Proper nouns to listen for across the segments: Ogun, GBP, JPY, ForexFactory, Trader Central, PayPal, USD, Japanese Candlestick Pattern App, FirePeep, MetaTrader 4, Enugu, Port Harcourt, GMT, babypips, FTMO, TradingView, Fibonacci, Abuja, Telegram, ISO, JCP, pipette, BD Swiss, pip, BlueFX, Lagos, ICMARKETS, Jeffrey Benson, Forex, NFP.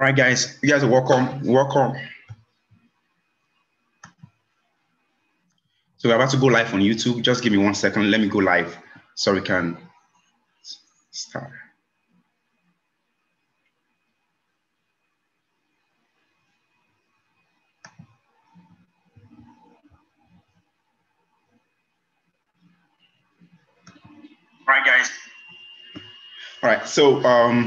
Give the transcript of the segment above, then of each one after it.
All right, guys. You guys are welcome. Welcome. So we're about to go live on YouTube. Just give me 1 second. Let me go live so we can start. All right, guys. All right. So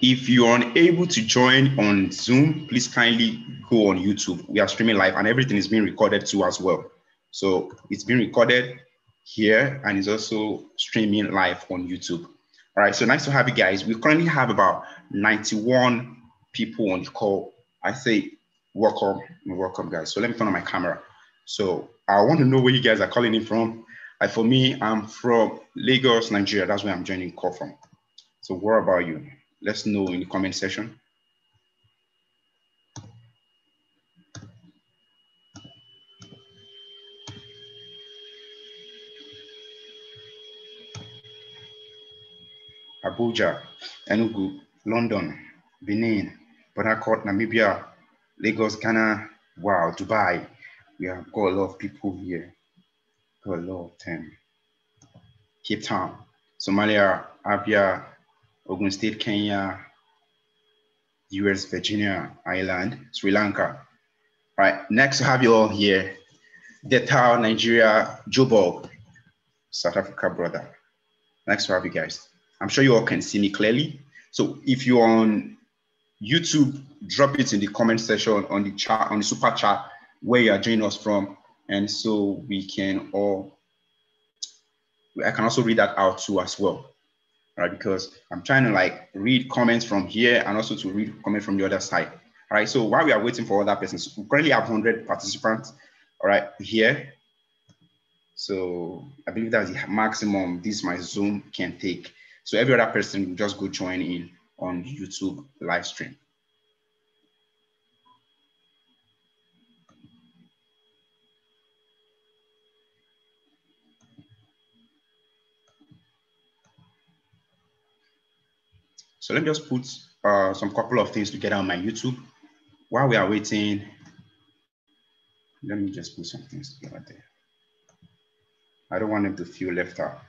if you're unable to join on Zoom, please kindly go on YouTube. We are streaming live and everything is being recorded too as well. So it's being recorded here and it's also streaming live on YouTube. All right. So nice to have you guys. We currently have about 91 people on the call. I say welcome, welcome, guys. So let me turn on my camera. So I want to know where you guys are calling in from. For me, I'm from Lagos, Nigeria. That's where I'm joining call from. So what about you? Let's know in the comment section. Abuja, Enugu, London, Benin, Port Harcourt, Namibia, Lagos, Ghana, wow, Dubai. We have got a lot of people here. A lot of them. Cape Town, Somalia, Abia, Ogun State, Kenya, US, Virginia, Ireland, Sri Lanka. All right, next to have you all here, Deta, Nigeria, Joburg, South Africa, brother. Next to have you guys. I'm sure you all can see me clearly. So if you're on YouTube, drop it in the comment section on the chat, on the super chat, where you are joining us from. And so we can all, I can also read that out too as well, right? Because I'm trying to like read comments from here and also to read comments from the other side, all right? So while we are waiting for other persons, we currently have 100 participants, all right, here. So I believe that's the maximum this my Zoom can take. So every other person will just go join in on YouTube live stream. So let me just put some couple of things together on my YouTube. While we are waiting, let me just put some things together there. I don't want them to feel left out.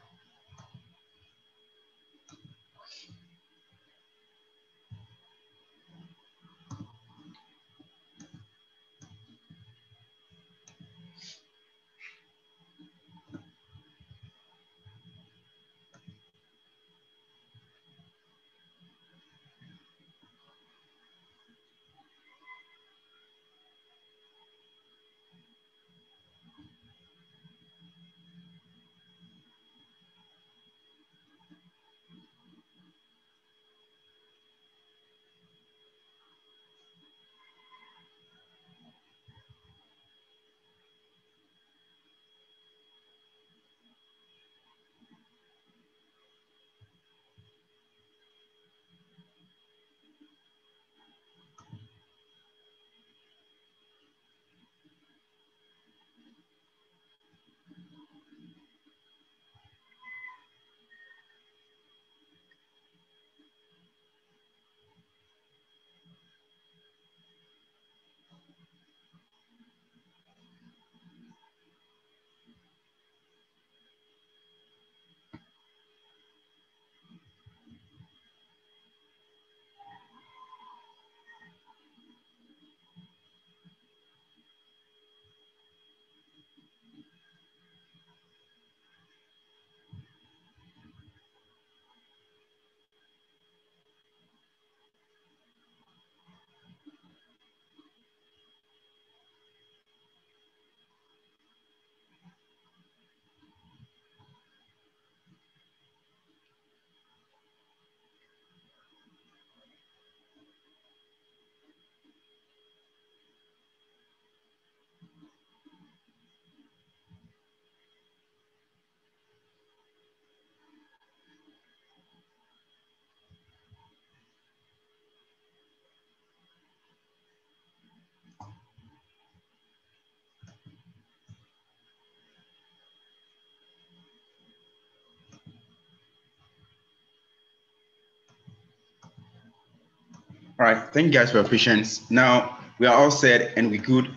All right, thank you guys for your patience. Now we are all set and we're good.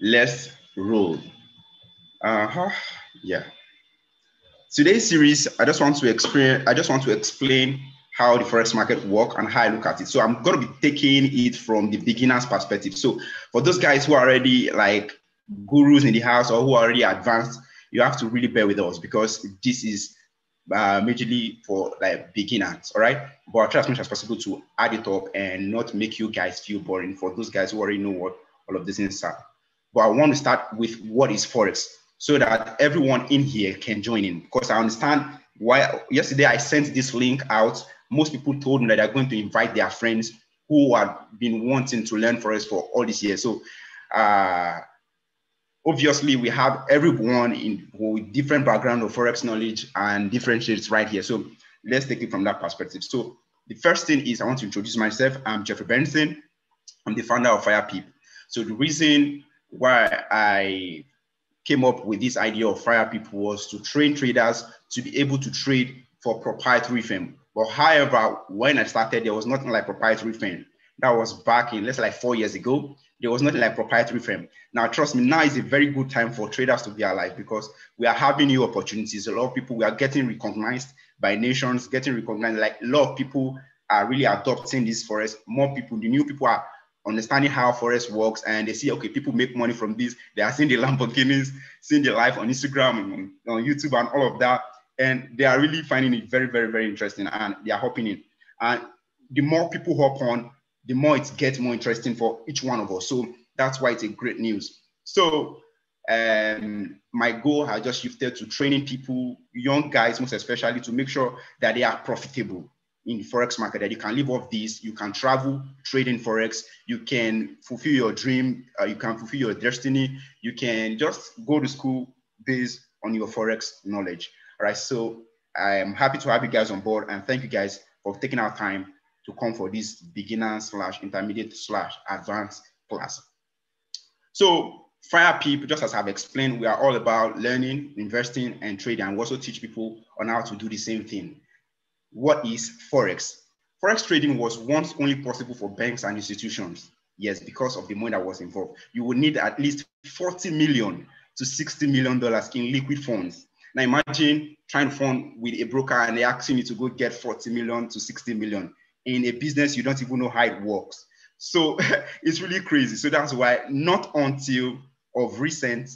Let's roll. Yeah. Today's series, I just want to explain how the forex market works and how I look at it. So I'm going to be taking it from the beginner's perspective. So for those guys who are already like gurus in the house or who are already advanced, you have to really bear with us because this is majorly for like beginners, all right? But I try as much as possible to add it up and not make you guys feel boring for those guys who already know what all of this is. But I want to start with what is forex so that everyone in here can join in, because I understand why yesterday I sent this link out. Most people told me that they're going to invite their friends who have been wanting to learn forex for all this year. So obviously we have everyone in with different background of forex knowledge and different shades right here. So let's take it from that perspective. So the first thing is I want to introduce myself. I'm Jeffrey Benson. I'm the founder of FirePeep. So the reason why I came up with this idea of FirePeep was to train traders to be able to trade for proprietary firm. But however, when I started, there was nothing like proprietary firm. That was back in, let's say like 4 years ago. There was nothing like proprietary firm. Now, trust me, now is a very good time for traders to be alive because we are having new opportunities. A lot of people, we are getting recognized by nations, getting recognized. Like a lot of people are really adopting this forex. More people, the new people are understanding how forex works and they see, okay, people make money from this. They are seeing the Lamborghinis, seeing the life on Instagram and on YouTube and all of that. And they are really finding it very, very, very interesting and they are hopping in. And the more people hop on, the more it gets more interesting for each one of us. So that's why it's a great news. So my goal has just shifted to training people, young guys most especially, to make sure that they are profitable in the forex market, that you can live off this, you can travel, trade in forex, you can fulfill your dream, you can fulfill your destiny, you can just go to school based on your forex knowledge. All right, so I am happy to have you guys on board and thank you guys for taking our time to come for this beginner slash intermediate slash advanced class. So FirePeep, just as I've explained, we are all about learning, investing and trading, and we also teach people on how to do the same thing. What is forex? Forex trading was once only possible for banks and institutions. Yes, because of the money that was involved. You would need at least $40 million to $60 million in liquid funds. Now imagine trying to fund with a broker and they're asking you to go get 40 million to 60 million in a business you don't even know how it works. So it's really crazy. So that's why not until of recent,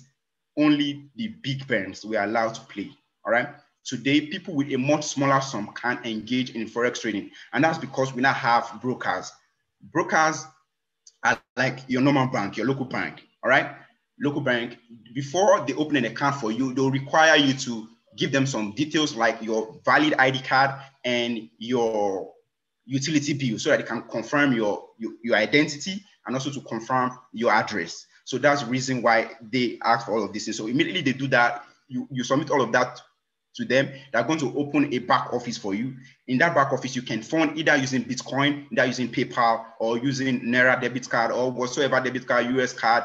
only the big banks were allowed to play, all right? Today, people with a much smaller sum can engage in forex trading. And that's because we now have brokers. Brokers are like your normal bank, your local bank, all right? Local bank, before they open an account for you, they'll require you to give them some details like your valid ID card and your utility bill so that they can confirm your identity and also to confirm your address. So that's the reason why they ask for all of this. So immediately they do that, you submit all of that to them. They're going to open a back office for you. In that back office, you can fund either using Bitcoin, either using PayPal or using Naira debit card or whatsoever debit card, US card,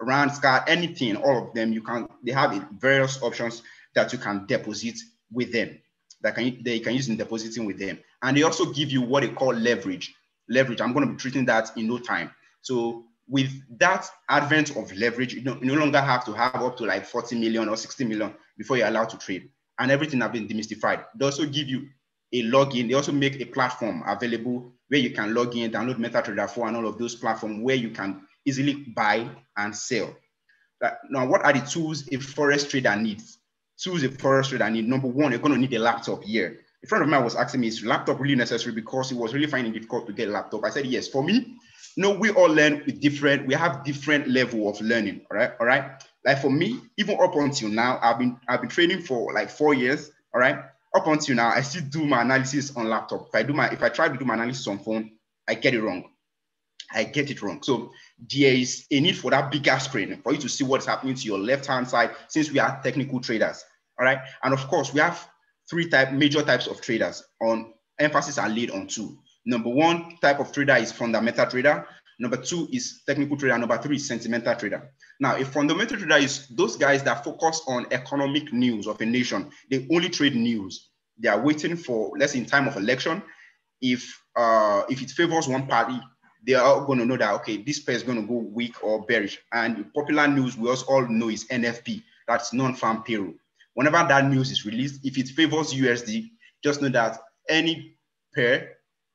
Rand card, anything, all of them, you can, they have various options that you can deposit with them, that they can use in depositing with them. And they also give you what they call leverage. Leverage, I'm going to be treating that in no time. So with that advent of leverage, you no longer have to have up to like 40 million or 60 million before you're allowed to trade. And everything has been demystified. They also give you a login. They also make a platform available where you can log in, download MetaTrader 4 and all of those platforms where you can easily buy and sell. Now, what are the tools a forex trader needs? Tools a forex trader needs. Number one, you're going to need a laptop here. A friend of mine was asking me, is laptop really necessary? Because he was really finding it difficult to get a laptop. I said, yes, for me, no, we all learn with different, we have different level of learning, all right? All right. Like for me, even up until now, I've been trading for like 4 years, all right? Up until now, I still do my analysis on laptop. If I try to do my analysis on phone, I get it wrong. So there is a need for that bigger screen for you to see what's happening to your left-hand side, since we are technical traders, all right? And of course, we have three major types of traders. On emphasis are laid on two. Number one type of trader is fundamental trader. Number two is technical trader. Number three is sentimental trader. Now, a fundamental trader is those guys that focus on economic news of a nation. They only trade news. They are waiting for, let's say in time of election, if if it favors one party, they are going to know that, okay, this pair is going to go weak or bearish. And popular news we also all know is NFP, that's non-farm payroll. Whenever that news is released, if it favors USD, just know that any pair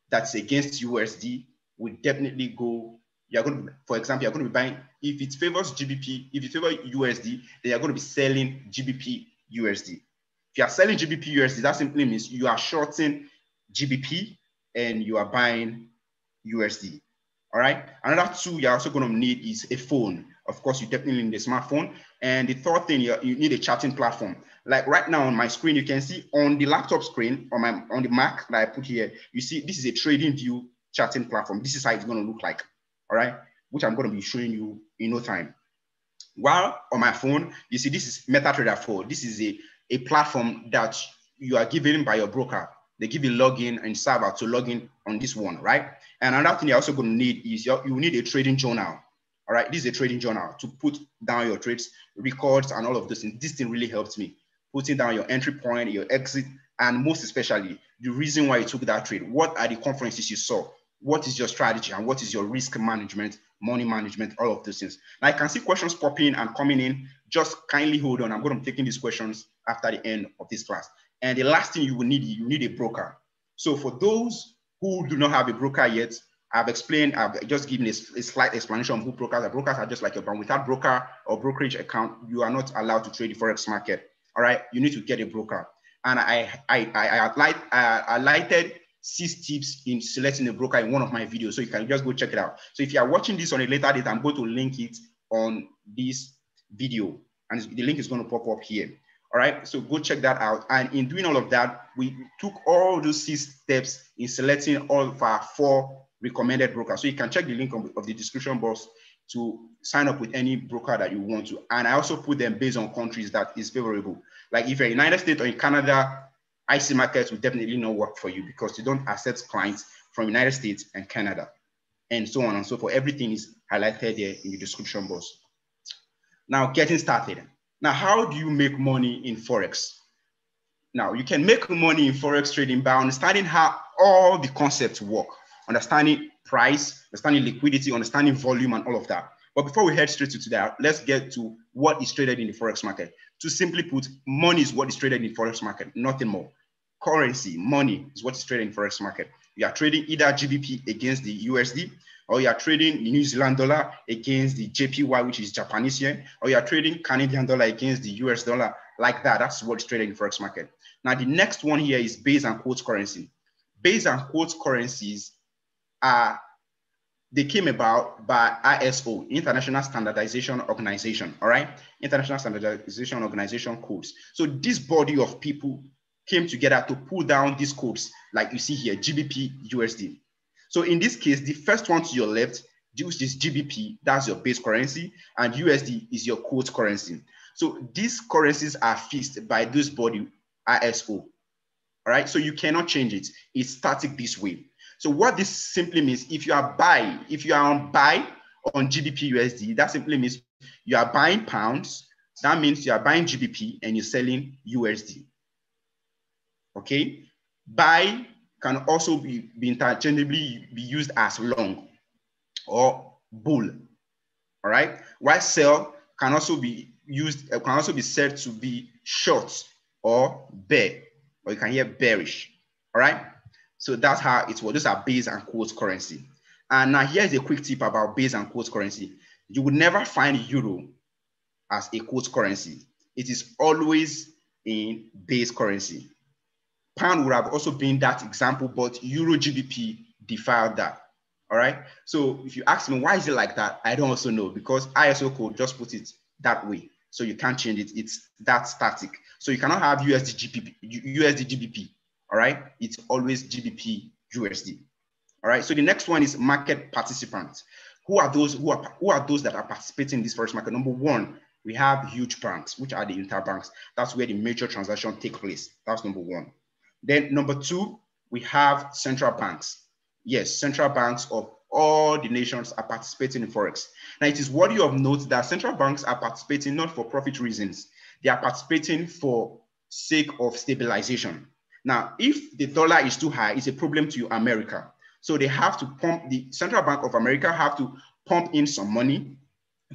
that's against USD will definitely go. You're going to, for example, you're going to be buying, if it favors GBP, if it favors USD, they are going to be selling GBP USD. If you are selling GBP USD, that simply means you are shorting GBP and you are buying USD. All right. Another tool you're also going to need is a phone. Of course, you definitely need a smartphone. And the third thing, you need a chatting platform. Like right now on my screen, you can see on the laptop screen, on the Mac that I put here, you see this is a TradingView chatting platform. This is how it's going to look like. All right, which I'm going to be showing you in no time. While on my phone, you see this is MetaTrader 4. This is a platform that you are given by your broker. They give you login and server to login on this one, right? And another thing you're also going to need is you need a trading journal. All right, this is a trading journal to put down your trades, records, and all of those things. This thing really helped me. Putting down your entry point, your exit, and most especially, the reason why you took that trade. What are the conferences you saw? What is your strategy and what is your risk management, money management, all of those things. Now I can see questions popping and coming in. Just kindly hold on. I'm going to be taking these questions after the end of this class. And the last thing you will need, you need a broker. So for those who do not have a broker yet, I've explained, I've just given a slight explanation of who brokers are. Brokers are just like your bank. Without broker or brokerage account, you are not allowed to trade the Forex market. All right, you need to get a broker. And I highlighted 6 tips in selecting a broker in one of my videos, so you can just go check it out. So if you are watching this on a later date, I'm going to link it on this video, and the link is going to pop up here. All right, so go check that out. And in doing all of that, we took all those 6 steps in selecting all of our 4 recommended brokers. So you can check the link of the description box to sign up with any broker that you want to. And I also put them based on countries that is favorable. Like if you're in the United States or in Canada, ICMARKETS will definitely not work for you because they don't accept clients from the United States and Canada, and so on and so forth. Everything is highlighted here in the description box. Now, getting started. Now, how do you make money in Forex? Now, you can make money in Forex trading by understanding how all the concepts work, understanding price, understanding liquidity, understanding volume, and all of that. But before we head straight to that, let's get to what is traded in the Forex market. To simply put, money is what is traded in the Forex market, nothing more. Currency, money is what is traded in the Forex market. You are trading either GBP against the USD, or you are trading New Zealand dollar against the JPY, which is Japanese yen, or you are trading Canadian dollar against the US dollar, like that. That's what is traded in the Forex market. Now, the next one here is base and quote currency. Base and quote currencies are, they came about by ISO, International Standardization Organization, all right? International Standardization Organization codes. So this body of people came together to pull down these codes, like you see here, GBP, USD. So in this case, the first one to your left, which is GBP, that's your base currency, and USD is your quote currency. So these currencies are fixed by this body, ISO, all right? So you cannot change it. It's static this way. So what this simply means, if you are on buy on GBP USD, that simply means you are buying pounds. That means you are buying GBP and you're selling USD. Okay, buy can also be interchangeably be used as long or bull. All right, while sell can also be used, can also be said to be short or bear, or you can hear bearish. All right. So that's how it was. Those are base and quote currency. And now here's a quick tip about base and quote currency. You would never find euro as a quote currency. It is always in base currency. Pound would have also been that example, but euro GBP defied that. All right. So if you ask me, why is it like that? I don't also know, because ISO code just put it that way. So you can't change it. It's that static. So you cannot have USD GBP. All right, it's always GBP USD. All right, so the next one is market participants. Who are those that are participating in this Forex market? Number one, we have huge banks, which are the interbanks. That's where the major transactions take place. That's number one. Then number two, we have central banks. Yes, central banks of all the nations are participating in Forex. Now, it is worthy of note that central banks are participating not for profit reasons. They are participating for sake of stabilization. Now, if the dollar is too high, it's a problem to America. So they have to pump, the Central Bank of America have to pump in some money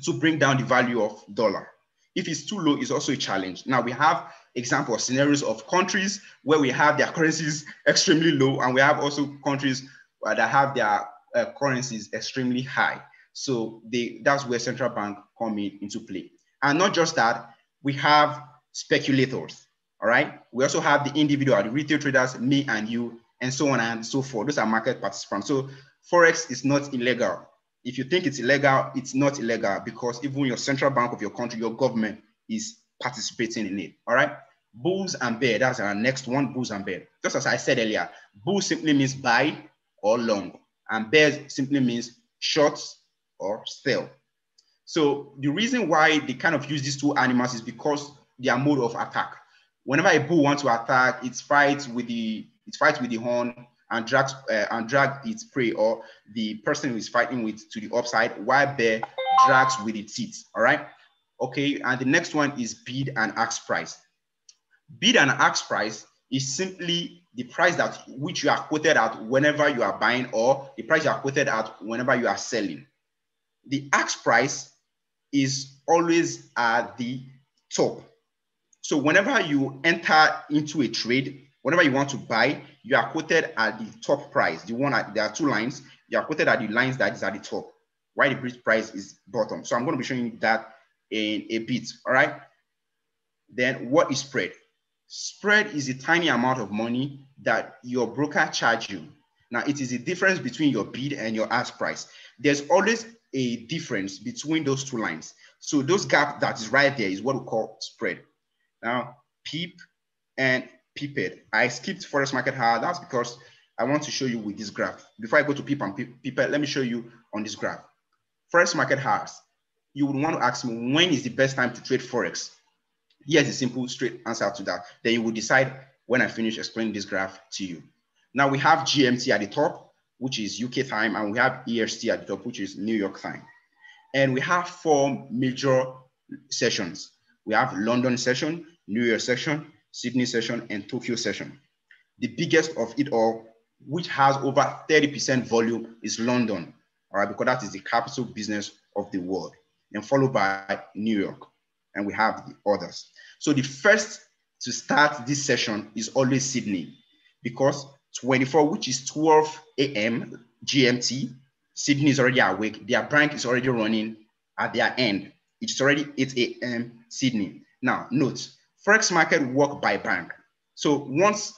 to bring down the value of dollar. If it's too low, it's also a challenge. Now we have example scenarios of countries where we have their currencies extremely low, and we have also countries that have their currencies extremely high. So that's where central bank come into play. And not just that, we have speculators, all right? We also have the individual, the retail traders, me and you, and so on and so forth. Those are market participants. So Forex is not illegal. If you think it's illegal, it's not illegal, because even your central bank of your country, your government is participating in it, all right? Bulls and bear, that's our next one, bulls and bear. Just as I said earlier, bull simply means buy or long, and bear simply means short or sell. So the reason why they kind of use these two animals is because their mode of attack. Whenever a bull wants to attack, it fights with the horn and drags its prey or the person who is fighting with to the upside, while bear drags with its teeth, all right? Okay, and the next one is bid and ask price. Bid and ask price is simply the price that which you are quoted at whenever you are buying, or the price you are quoted at whenever you are selling. The ask price is always at the top. So whenever you enter into a trade, whenever you want to buy, you are quoted at the top price. The one at, there are two lines. You are quoted at the lines that is at the top, while the bridge price is bottom. So I'm going to be showing you that in a bit, all right? Then what is spread? Spread is a tiny amount of money that your broker charges you. Now, it is the difference between your bid and your ask price. There's always a difference between those two lines. So those gap that is right there is what we call spread. Now, peep and peeped. I skipped Forex Market Hard. That's because I want to show you with this graph. Before I go to peep and peeped, let me show you on this graph. Forex Market Hard. You would want to ask me, when is the best time to trade Forex? Here's a simple, straight answer to that. Then you will decide when I finish explaining this graph to you. Now we have GMT at the top, which is UK time, and we have EST at the top, which is New York time. And we have four major sessions. We have London session, New York session, Sydney session, and Tokyo session. The biggest of it all, which has over 30% volume, is London, all right, because that is the capital business of the world, and followed by New York. And we have the others. So the first to start this session is always Sydney, because 24, which is 12 a.m. GMT, Sydney is already awake. Their bank is already running at their end. It's already 8 a.m. Sydney. Now, note, Forex market work by bank. So once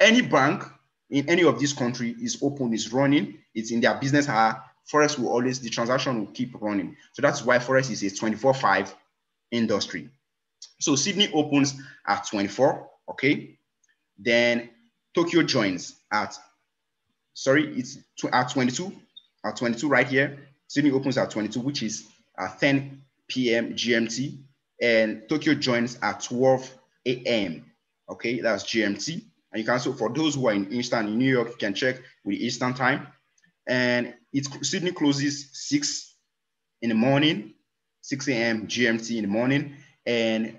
any bank in any of this country is open, is running, it's in their business hour, Forex will always, the transaction will keep running. So that's why Forex is a 24/5 industry. So Sydney opens at 24, okay? Then Tokyo joins at, sorry, it's at 22 right here. Sydney opens at 22, which is at 10 p.m. GMT, and Tokyo joins at 12 a.m. Okay, that's GMT. And you can, so for those who are in Eastern, in New York, you can check with Eastern time. And Sydney closes 6 in the morning, 6 a.m. GMT in the morning, and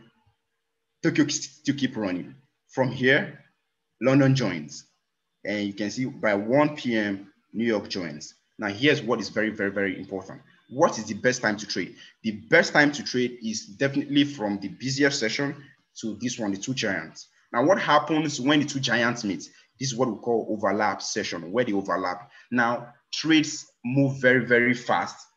Tokyo to keep running. From here, London joins, and you can see by 1 p.m. New York joins. Now here's what is very, very, very important. What is the best time to trade? The best time to trade is definitely from the busier session to this one, the two giants. Now what happens when the two giants meet? This is what we call overlap session, where they overlap. Now trades move very, very fast,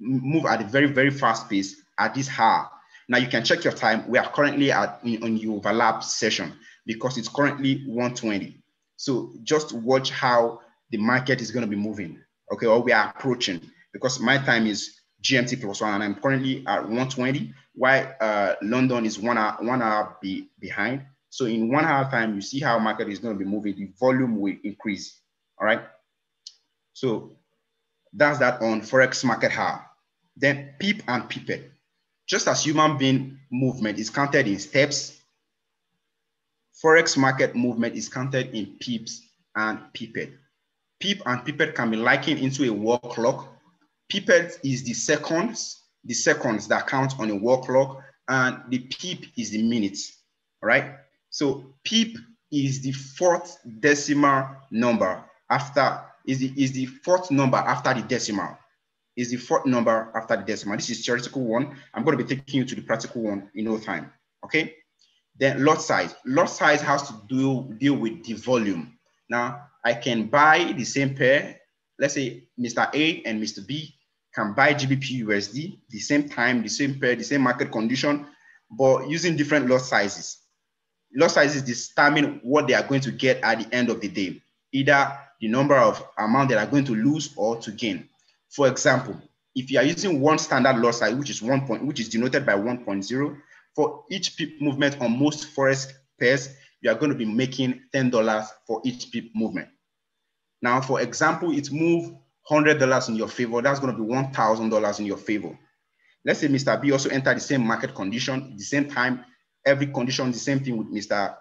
move at a very, very fast pace at this hour. Now you can check your time. We are currently on the overlap session because it's currently 1:20. So just watch how the market is going to be moving, okay, or we are approaching, because my time is GMT plus one and I'm currently at 1:20, while London is one hour behind. So in 1 hour time, you see how market is going to be moving. The volume will increase, all right? So that's that on Forex Market Hour. Then peep and peeped. Just as human being movement is counted in steps, Forex market movement is counted in peeps and peeped. Peep and peeped can be likened into a wall clock. Peeped is the seconds that count on a wall clock, and the peep is the minutes, all right? So peep is the fourth decimal number after is the fourth number after the decimal. Is the fourth number after the decimal. This is theoretical one. I'm going to be taking you to the practical one in no time. Okay. Then lot size. Lot size has to deal with the volume. Now I can buy the same pair. Let's say Mr. A and Mr. B can buy GBP USD the same time, the same pair, the same market condition, but using different lot sizes. Lot sizes determine what they are going to get at the end of the day, either the number of amount that are going to lose or to gain. For example, if you are using one standard lot size, which is 1 point, which is denoted by 1.0, for each pip movement on most forex pairs, you are going to be making $10 for each pip movement. Now, for example, it moved $100 in your favor. That's going to be $1,000 in your favor. Let's say Mr. B also entered the same market condition, the same time, every condition, the same thing with Mr.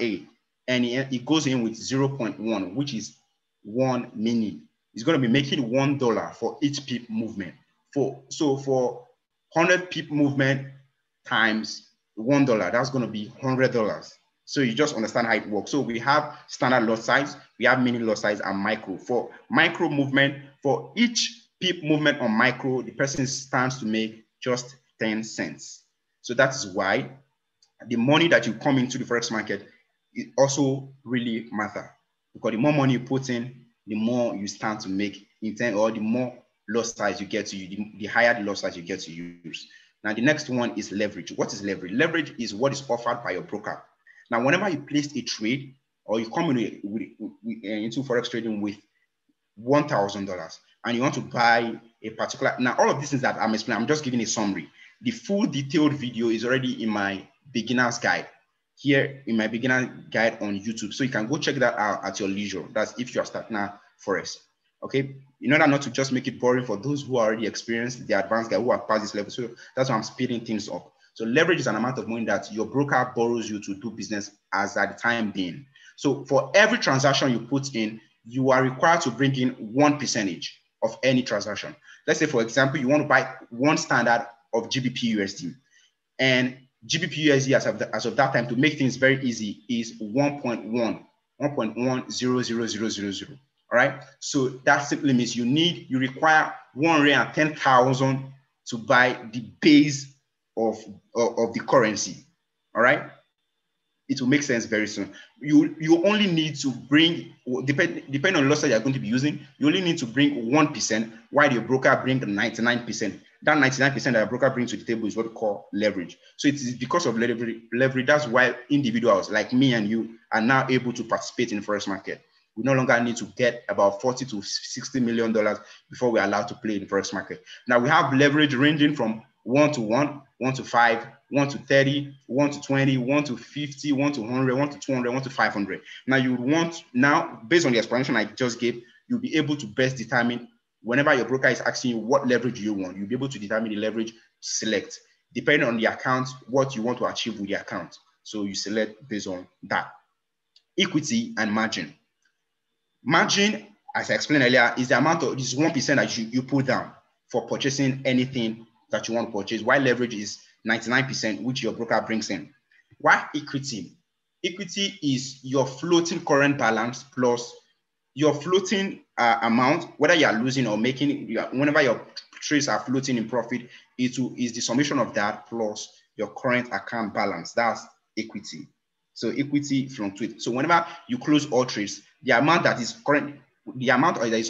A. And he goes in with 0.1, which is 1 minute. He's going to be making $1 for each pip movement. So for 100 pip movement times $1, that's going to be $100. So you just understand how it works. So we have standard lot size, we have mini lot size and micro. For micro movement, for each pip movement on micro, the person stands to make just 10 cents. So that's why the money that you come into the forex market, it also really matters, because the more money you put in, the more you stand to make in turn, or the more lot size you get to you, the higher the lot size you get to use. Now, the next one is leverage. What is leverage? Leverage is what is offered by your broker. Now, whenever you place a trade or you come into forex trading with $1,000 and you want to buy a particular, now all of these things that I'm explaining, I'm just giving a summary. The full detailed video is already in my beginner's guide here in my beginner guide on YouTube. So you can go check that out at your leisure. That's if you are starting out forex. Okay. In order not to just make it boring for those who are already experienced, the advanced guy who have passed this level. So that's why I'm speeding things up. So leverage is an amount of money that your broker borrows you to do business as at the time being. So for every transaction you put in, you are required to bring in 1% of any transaction. Let's say, for example, you want to buy one standard of GBP USD, and GBP USD as of that time, to make things very easy, is 1.1000000. All right. So that simply means you require 110,000 to buy the base of the currency. All right. It will make sense very soon. You only need to bring, depending on loss that you're going to be using, you only need to bring 1%, while your broker brings 99%. That 99% that a broker brings to the table is what we call leverage. So it is because of leverage, that's why individuals like me and you are now able to participate in the forex market. We no longer need to get about $40 to $60 million before we're allowed to play in the forex market. Now we have leverage ranging from 1 to 1, 1 to 5, 1 to 30, 1 to 20, 1 to 50, 1 to 100, 1 to 200, 1 to 500. Now based on the explanation I just gave, you'll be able to best determine. Whenever your broker is asking you what leverage you want, you'll be able to determine the leverage to select, depending on the account, what you want to achieve with the account. So you select based on that. Equity and margin. Margin, as I explained earlier, is the amount of this 1% that you put down for purchasing anything that you want to purchase, while leverage is 99%, which your broker brings in. Why equity? Equity is your floating current balance plus your floating amount, whether you are losing or making, whenever your trades are floating in profit, it is the summation of that plus your current account balance. That's equity. So equity fluctuates. So whenever you close all trades, the amount that is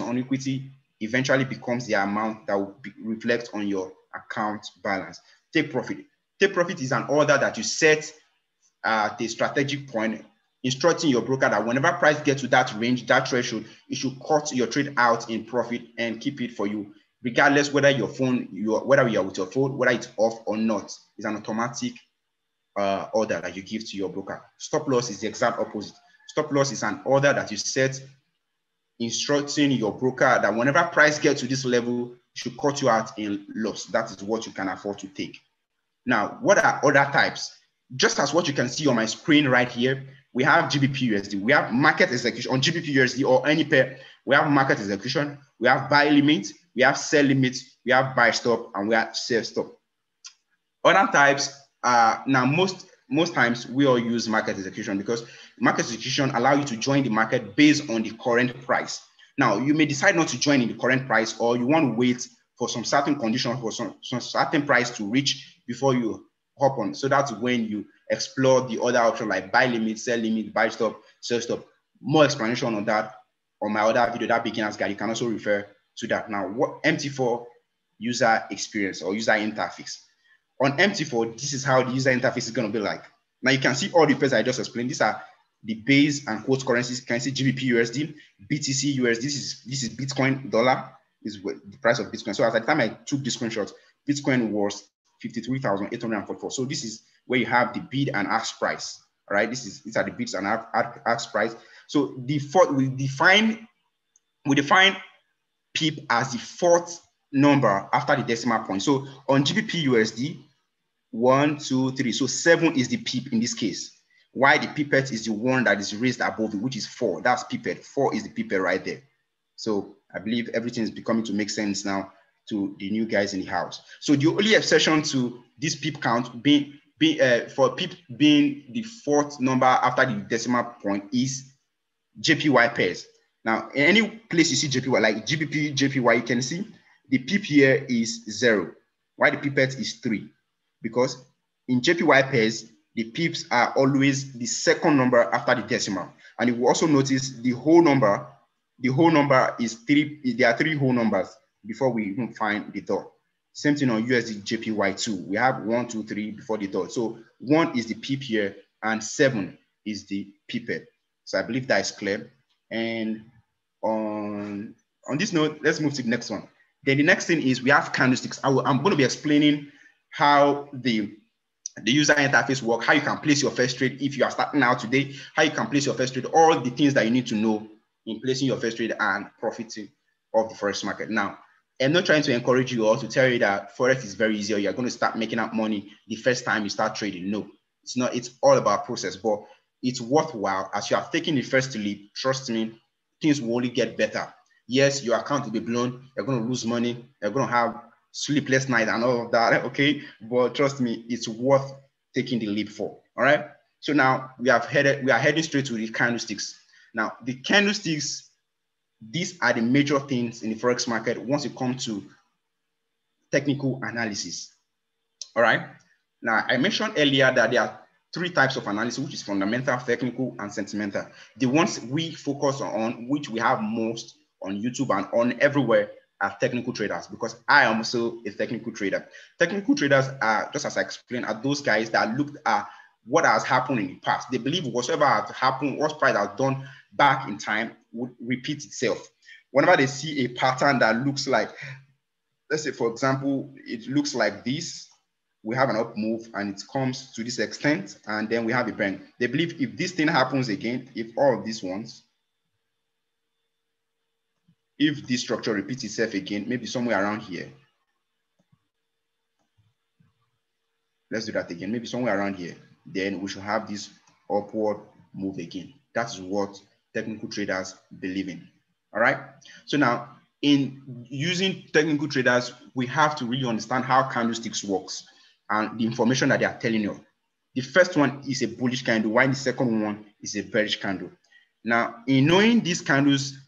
on equity eventually becomes the amount that will reflect on your account balance. Take profit. Take profit is an order that you set at a strategic point, instructing your broker that whenever price gets to that range, that threshold, it should cut your trade out in profit and keep it for you, regardless whether you are with your phone, whether it's off or not. It's an automatic order that you give to your broker. Stop loss is the exact opposite. Stop loss is an order that you set, instructing your broker that whenever price gets to this level, it should cut you out in loss. That is what you can afford to take. Now, what are other types? Just as what you can see on my screen right here, we have GBP USD, we have market execution on GBP USD or any pair. We have market execution, we have buy limit, we have sell limit, we have buy stop, and we have sell stop. Other types are now most most times we all use market execution because market execution allows you to join the market based on the current price. Now, you may decide not to join in the current price, or you want to wait for some certain condition, for some certain price to reach before you hop on. So that's when you explore the other option like buy limit, sell limit, buy stop, sell stop. More explanation on that on my other video, that beginner's guide. You can also refer to that. Now, what MT4 user experience or user interface. On MT4, this is how the user interface is going to be like. Now, you can see all the pairs I just explained. These are the base and quote currencies. You can see GBP USD, BTC USD. This is Bitcoin dollar, is the price of Bitcoin. So at the time I took this screenshot, Bitcoin was 53,844. So this is where you have the bid and ask price. All right, these are the bids and ask price. So the fourth, we define PEEP as the fourth number after the decimal point. So on GBP USD, 1, 2, 3. So 7 is the PEEP in this case. Why the pipette is the one that is raised above it, which is 4. That's pipette. 4 is the pipette right there. So I believe everything is becoming to make sense now to the new guys in the house. So the only exception to this PEEP count being the fourth number after the decimal point is JPY pairs. Now, in any place you see JPY, like GBP, JPY, you can see the PEEP here is 0. Why the pipette is 3? Because in JPY pairs, the pips are always the second number after the decimal. And you will also notice the whole number is 3. There are 3 whole numbers before we even find the dot. Same thing on USD JPY2. We have 1, 2, 3 before the dot. So 1 is the pip here and 7 is the pipette. So I believe that is clear. And on this note, let's move to the next one. Then the next thing is we have candlesticks. I'm going to be explaining how the user interface work, how you can place your first trade if you are starting out today, how you can place your first trade, all the things that you need to know in placing your first trade and profiting of the forex market. Now, I'm not trying to encourage you all to tell you that forex is very easy or you're going to start making up money the first time you start trading. No, it's not. It's all about process, but it's worthwhile. As you have taken the first leap, trust me, things will only get better. Yes, your account will be blown. You're going to lose money. You're going to have sleepless night and all of that, okay? But trust me, it's worth taking the leap for, all right? So now we are heading straight to the candlesticks. Now, the candlesticks, these are the major things in the forex market once you come to technical analysis, all right? Now, I mentioned earlier that there are 3 types of analysis, which is fundamental, technical, and sentimental. The ones we focus on, which we have most on YouTube and on everywhere, are technical traders, because I am also a technical trader. Technical traders are, just as I explained, are those guys that looked at what has happened in the past. They believe whatever has happened, what price has done back in time would repeat itself. Whenever they see a pattern that looks like, let's say, for example, it looks like this, we have an up move and it comes to this extent, and then we have a bend. They believe if this thing happens again, if all of these ones, if this structure repeats itself again, maybe somewhere around here. Let's do that again. Maybe somewhere around here. Then we should have this upward move again. That's what technical traders believe in. All right. So now, in using technical traders, we have to really understand how candlesticks works and the information that they are telling you. The first one is a bullish candle, while the second one is a bearish candle. Now, in knowing these candles,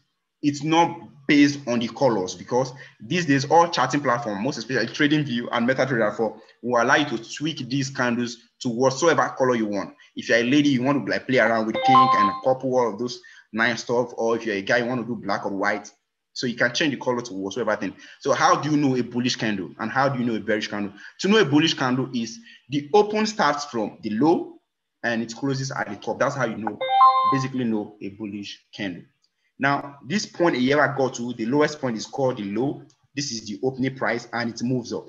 it's not based on the colors, because these days all charting platforms, most especially TradingView and MetaTrader 4, will allow you to tweak these candles to whatsoever color you want. If you're a lady, you want to like play around with pink and purple, all of those nice stuff, or if you're a guy, you want to do black or white. So you can change the color to whatsoever thing. So how do you know a bullish candle and how do you know a bearish candle? To know a bullish candle is the open starts from the low and it closes at the top. That's how you know, basically know a bullish candle. Now, this point here I got to, the lowest point is called the low. This is the opening price and it moves up.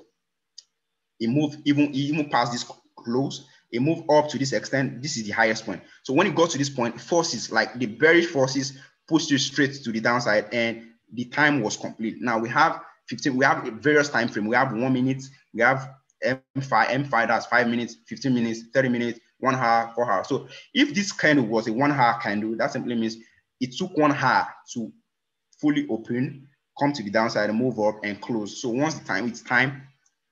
It moves even past this close. It moves up to this extent. This is the highest point. So when it goes to this point, forces like the bearish forces pushed you straight to the downside and the time was complete. Now we have we have various time frame. We have 1 minute, we have M5, that's 5 minutes, 15 minutes, 30 minutes, 1 hour, 4 hour. So if this candle was a 1 hour candle, that simply means it took 1 hour to fully open, come to the downside, move up and close. So once the time, it's time,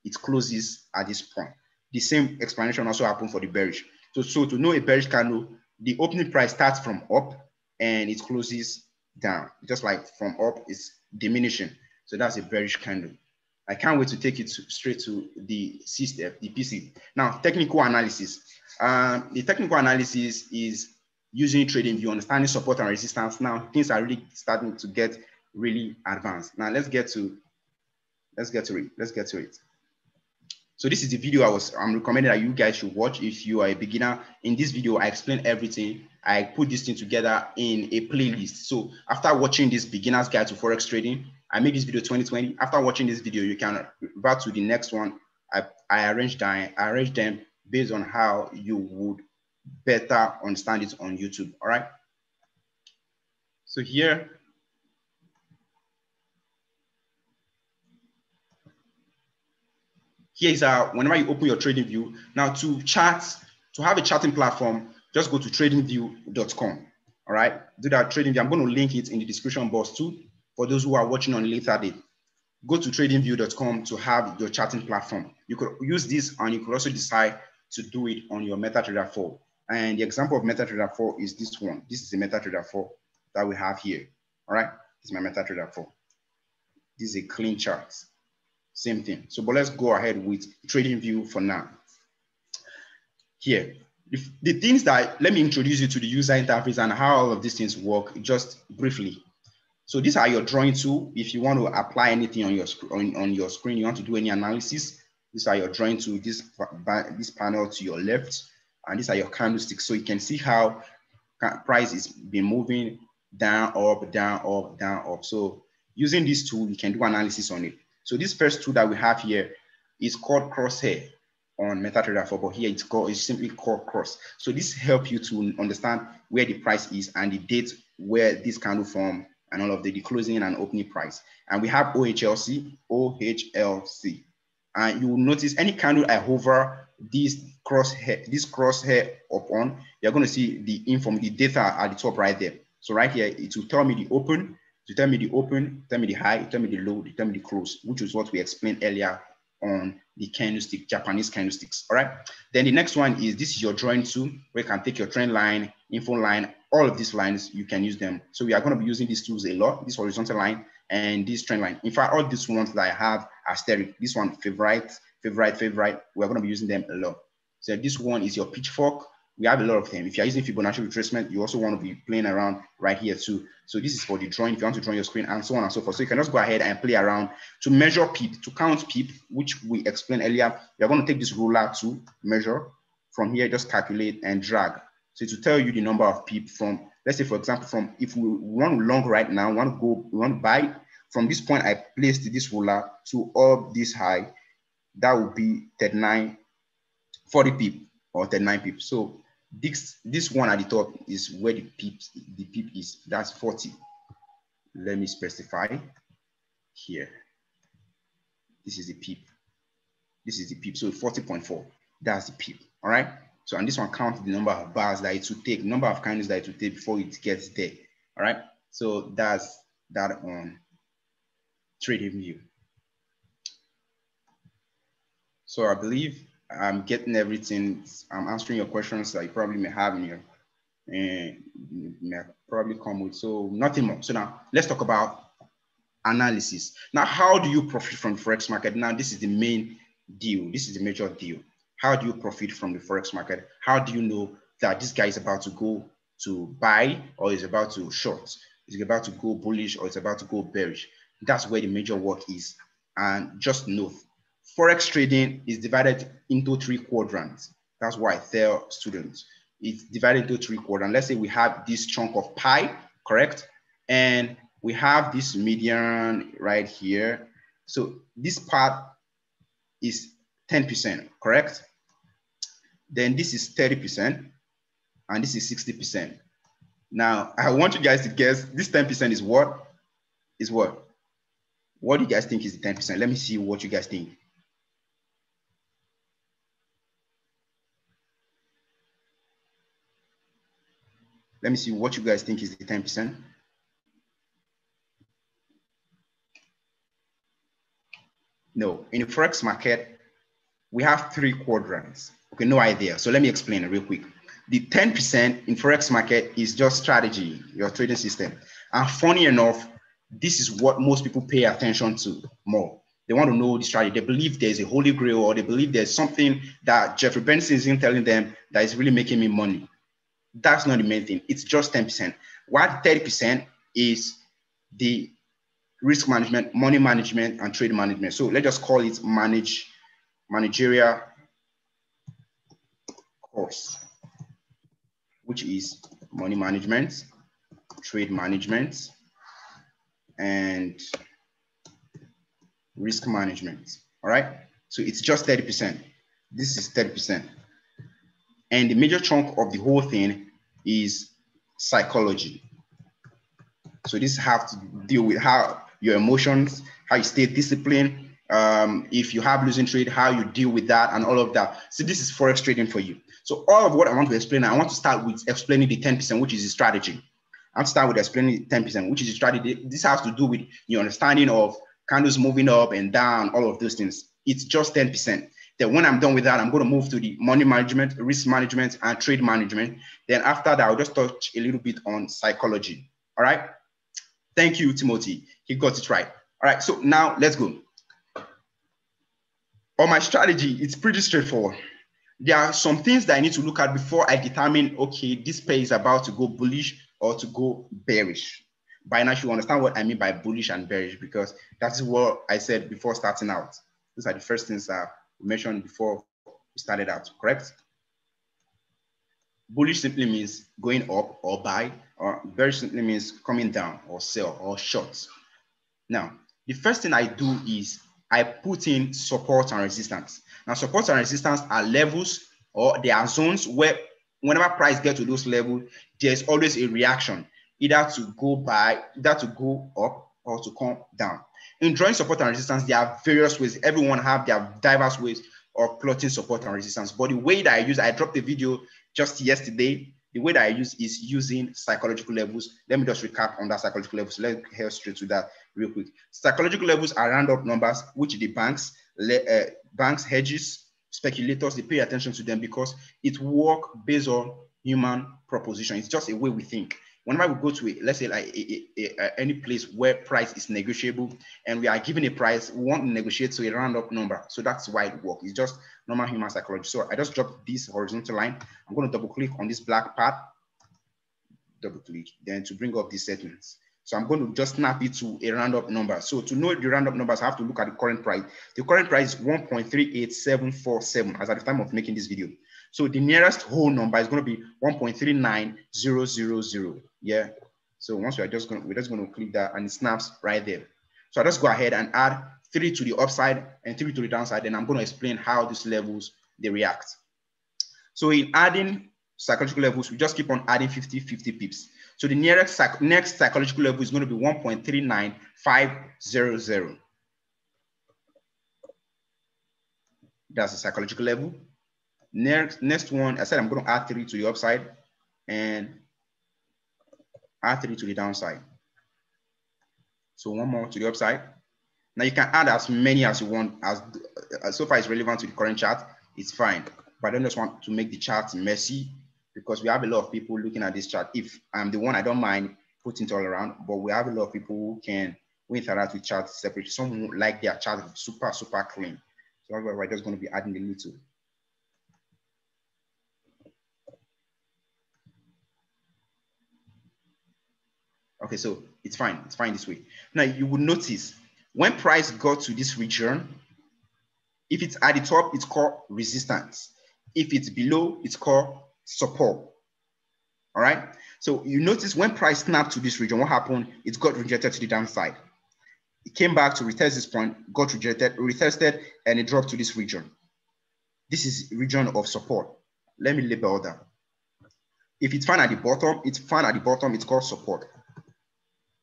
it closes at this point. The same explanation also happened for the bearish. So to know a bearish candle, the opening price starts from up and it closes down. Just like from up, it's diminishing. So that's a bearish candle. I can't wait to take it straight to the C step, the PC. Now, technical analysis. The technical analysis is using TradingView, understanding support and resistance. Now, things are really starting to get really advanced. Now, let's get to it. So this is the video I'm recommending that you guys should watch if you are a beginner. In this video, I explain everything. I put this thing together in a playlist. So after watching this beginner's guide to Forex trading, I made this video 2020. After watching this video, you can revert to the next one. I arranged them based on how you would better understand it on YouTube, all right? So here, here's whenever you open your TradingView. Now to have a charting platform, just go to tradingview.com. All right, do that TradingView. I'm going to link it in the description box too, for those who are watching on a later date. Go to tradingview.com to have your charting platform. You could use this and you could also decide to do it on your MetaTrader 4. And the example of MetaTrader 4 is this one. This is the MetaTrader 4 that we have here. All right, this is my MetaTrader 4. This is a clean chart. Same thing. So, but let's go ahead with TradingView for now. Here, the things that, let me introduce you to the user interface and how all of these things work just briefly. So these are your drawing tool. If you want to apply anything on your screen, you want to do any analysis, these are your drawing tool, this panel to your left, and these are your candlesticks. So you can see how price is been moving down, up, down, up, down, up. So using this tool, you can do analysis on it. So this first tool that we have here is called Crosshair on MetaTrader 4, but here it's simply called Cross. So this helps you to understand where the price is and the date where this candle form and all of the closing and opening price. And we have OHLC. And you will notice any candle I hover this crosshair upon, you're going to see the info, the data at the top right there. So right here, it will tell me the open, to tell me the open, tell me the high, tell me the low, tell me the close, which is what we explained earlier on the candlestick, Japanese candlesticks, all right? Then the next one is, this is your drawing tool, where you can take your trend line, info line, all of these lines, you can use them. So we are gonna be using these tools a lot, this horizontal line and this trend line. In fact, all these ones that I have asterisk, this one, favorite, we're gonna be using them a lot. So this one is your pitchfork. We have a lot of them. If you're using Fibonacci retracement, you also want to be playing around right here too. So this is for the drawing, if you want to draw your screen and so on and so forth. So you can just go ahead and play around to measure PEEP, to count PEEP, which we explained earlier. You're going to take this ruler to measure. From here, just calculate and drag. So to tell you the number of PEEP from, let's say for example, from if we run long right now, we want to buy, from this point I placed this ruler to up this high, that would be 39, 40 PEEP or 39 PEEP. So this one at the top is where the PEEP is. That's 40. Let me specify here. This is the PEEP. This is the PEEP. So 40.4. That's the PEEP. All right. So and this one counts the number of bars that it would take, number of candles that it would take before it gets there. All right. So that's that on TradingView. So I believe I'm getting everything. I'm answering your questions that you probably may have in your, may probably come with. So nothing more. So now let's talk about analysis. Now, how do you profit from the Forex market? Now, this is the main deal. This is the major deal. How do you profit from the Forex market? How do you know that this guy is about to go to buy or is about to short? Is about to go bullish or is about to go bearish? That's where the major work is. And just know, Forex trading is divided into 3 quadrants. That's why I tell students it's divided into 3 quadrants. Let's say we have this chunk of pie, correct? And we have this median right here. So this part is 10%, correct? Then this is 30% and this is 60%. Now, I want you guys to guess this 10% is what? Is what? What do you guys think is the 10%? Let me see what you guys think. Let me see what you guys think is the 10%. No, in the Forex market, we have 3 quadrants. Okay, no idea. So let me explain it real quick. The 10% in Forex market is just strategy, your trading system. And funny enough, this is what most people pay attention to more. They want to know the strategy. They believe there's a holy grail, or they believe there's something that Jeffrey Benson isn't telling them that is really making me money. That's not the main thing. It's just 10%. What 30% is the risk management, money management, and trade management. So let's just call it managerial course, which is money management, trade management, and risk management. All right. So it's just 30%. This is 30%. And the major chunk of the whole thing is psychology. So this has to deal with how your emotions, how you stay disciplined, if you have losing trade, how you deal with that and all of that. So this is Forex trading for you. So all of what I want to explain, I want to start with explaining the 10%, which is the strategy. I'll start with explaining 10%, which is the strategy. This has to do with your understanding of candles moving up and down, all of those things. It's just 10%. Then when I'm done with that, I'm going to move to the money management, risk management, and trade management. Then after that, I'll just touch a little bit on psychology. All right. Thank you, Timothy. He got it right. All right. So now let's go. On my strategy, it's pretty straightforward. There are some things that I need to look at before I determine, okay, this pair is about to go bullish or to go bearish. By now, you understand what I mean by bullish and bearish, because that's what I said before starting out. These are the first things I mentioned before we started out, correct? Bullish simply means going up or buy, or bearish simply means coming down or sell or short. Now, the first thing I do is I put in support and resistance. Now, support and resistance are levels, or they are zones where whenever price gets to those levels, there's always a reaction, either to go by, either to go up or to come down. In drawing support and resistance, there are various ways. Everyone have their diverse ways of plotting support and resistance. But the way that I use, I dropped a video just yesterday. The way that I use is using psychological levels. Let me just recap on that psychological levels. Let's head straight to that real quick. Psychological levels are round-up numbers, which the banks, hedges, speculators, they pay attention to them because it works based on human proposition. It's just a way we think. Whenever we go to, let's say, like any place where price is negotiable and we are given a price, we want to negotiate to a round-up number. So that's why it works. It's just normal human psychology. So I just dropped this horizontal line. I'm going to double click on this black part, double click, then to bring up these settings. So I'm going to just snap it to a round-up number. So to know the round-up numbers, I have to look at the current price. The current price is 1.38747 as at the time of making this video. So the nearest whole number is going to be 1.39000. Yeah. So once we're just going to click that and it snaps right there. So I just go ahead and add 3 to the upside and 3 to the downside. And I'm going to explain how these levels, they react. So in adding psychological levels, we just keep on adding 50 pips. So the next psychological level is going to be 1.39500. That's the psychological level. Next one, I said I'm going to add 3 to the upside and add 3 to the downside. So one more to the upside. Now you can add as many as you want, as so far as relevant to the current chart, it's fine. But I don't just want to make the chart messy, because we have a lot of people looking at this chart. If I'm the one, I don't mind putting it all around, but we have a lot of people who can interact with charts separately. Some like their chart super, super clean. So we're just going to be adding a little. Okay, so it's fine. It's fine this way. Now you will notice when price got to this region, if it's at the top, it's called resistance. If it's below, it's called support. All right. So you notice when price snapped to this region, what happened? It got rejected to the downside. It came back to retest this point, got rejected, retested, and it dropped to this region. This is region of support. Let me label that. If it's found at the bottom, it's found at the bottom. It's called support.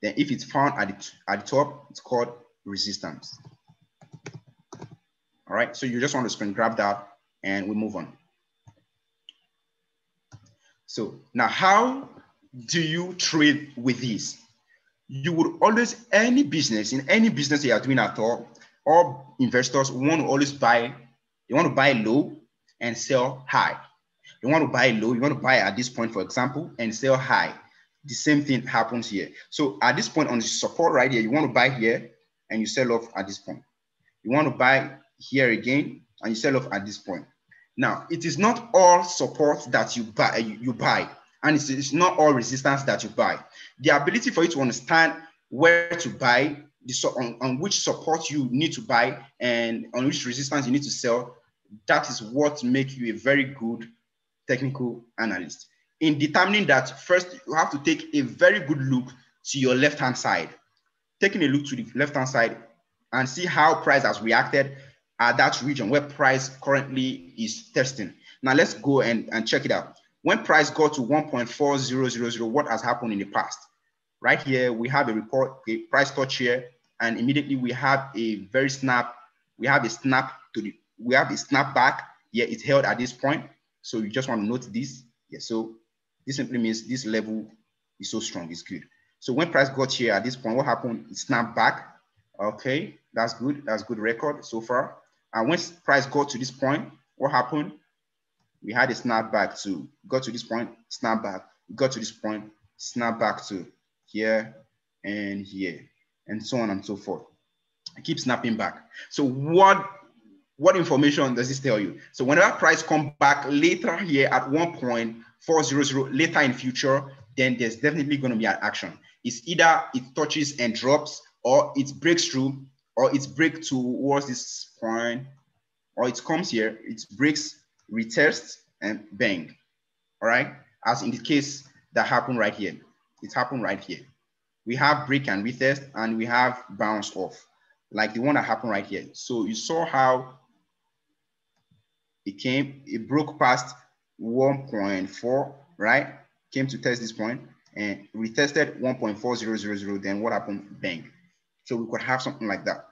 Then if it's found at the top, it's called resistance. All right. So you just want to screen grab that, and we move on. So now, how do you trade with this? You would always, in any business you are doing at all investors want to always buy, they want to buy low and sell high. You want to buy low, you want to buy at this point, for example, and sell high. The same thing happens here. So at this point on the support right here, you want to buy here and you sell off at this point. You want to buy here again and you sell off at this point. Now, it is not all support that you buy, and it's not all resistance that you buy. The ability for you to understand where to buy, on which support you need to buy, and on which resistance you need to sell, that is what makes you a very good technical analyst. In determining that, first, you have to take a very good look to your left-hand side. Taking a look to the left-hand side and see how price has reacted at that region where price currently is testing. Now, let's go and check it out. When price got to 1.4000, what has happened in the past? Right here, we have a report, a price touch here, and immediately we have a very snap. We have a snap to the, we have a snap back. Yeah, it's held at this point. So you just want to note this. Yeah, so this simply means this level is so strong, it's good. So when price got here at this point, what happened? It snapped back. Okay, that's good record so far. And when price got to this point, what happened? We had a snap back too. Got to this point, snap back. Got to this point, snap back to here and here, and so on and so forth. I keep snapping back. So what information does this tell you? So whenever price come back later here at 1.400 later in future, then there's definitely going to be an action. It's either it touches and drops, or it breaks through, or it breaks towards this point, or it comes here, it breaks, retests, and bang. All right, as in the case that happened right here. It happened right here. We have break and retest, and we have bounce off, like the one that happened right here. So you saw how it came, it broke past 1.4, right? Came to test this point and retested 1.4000. Then what happened? Bang. So we could have something like that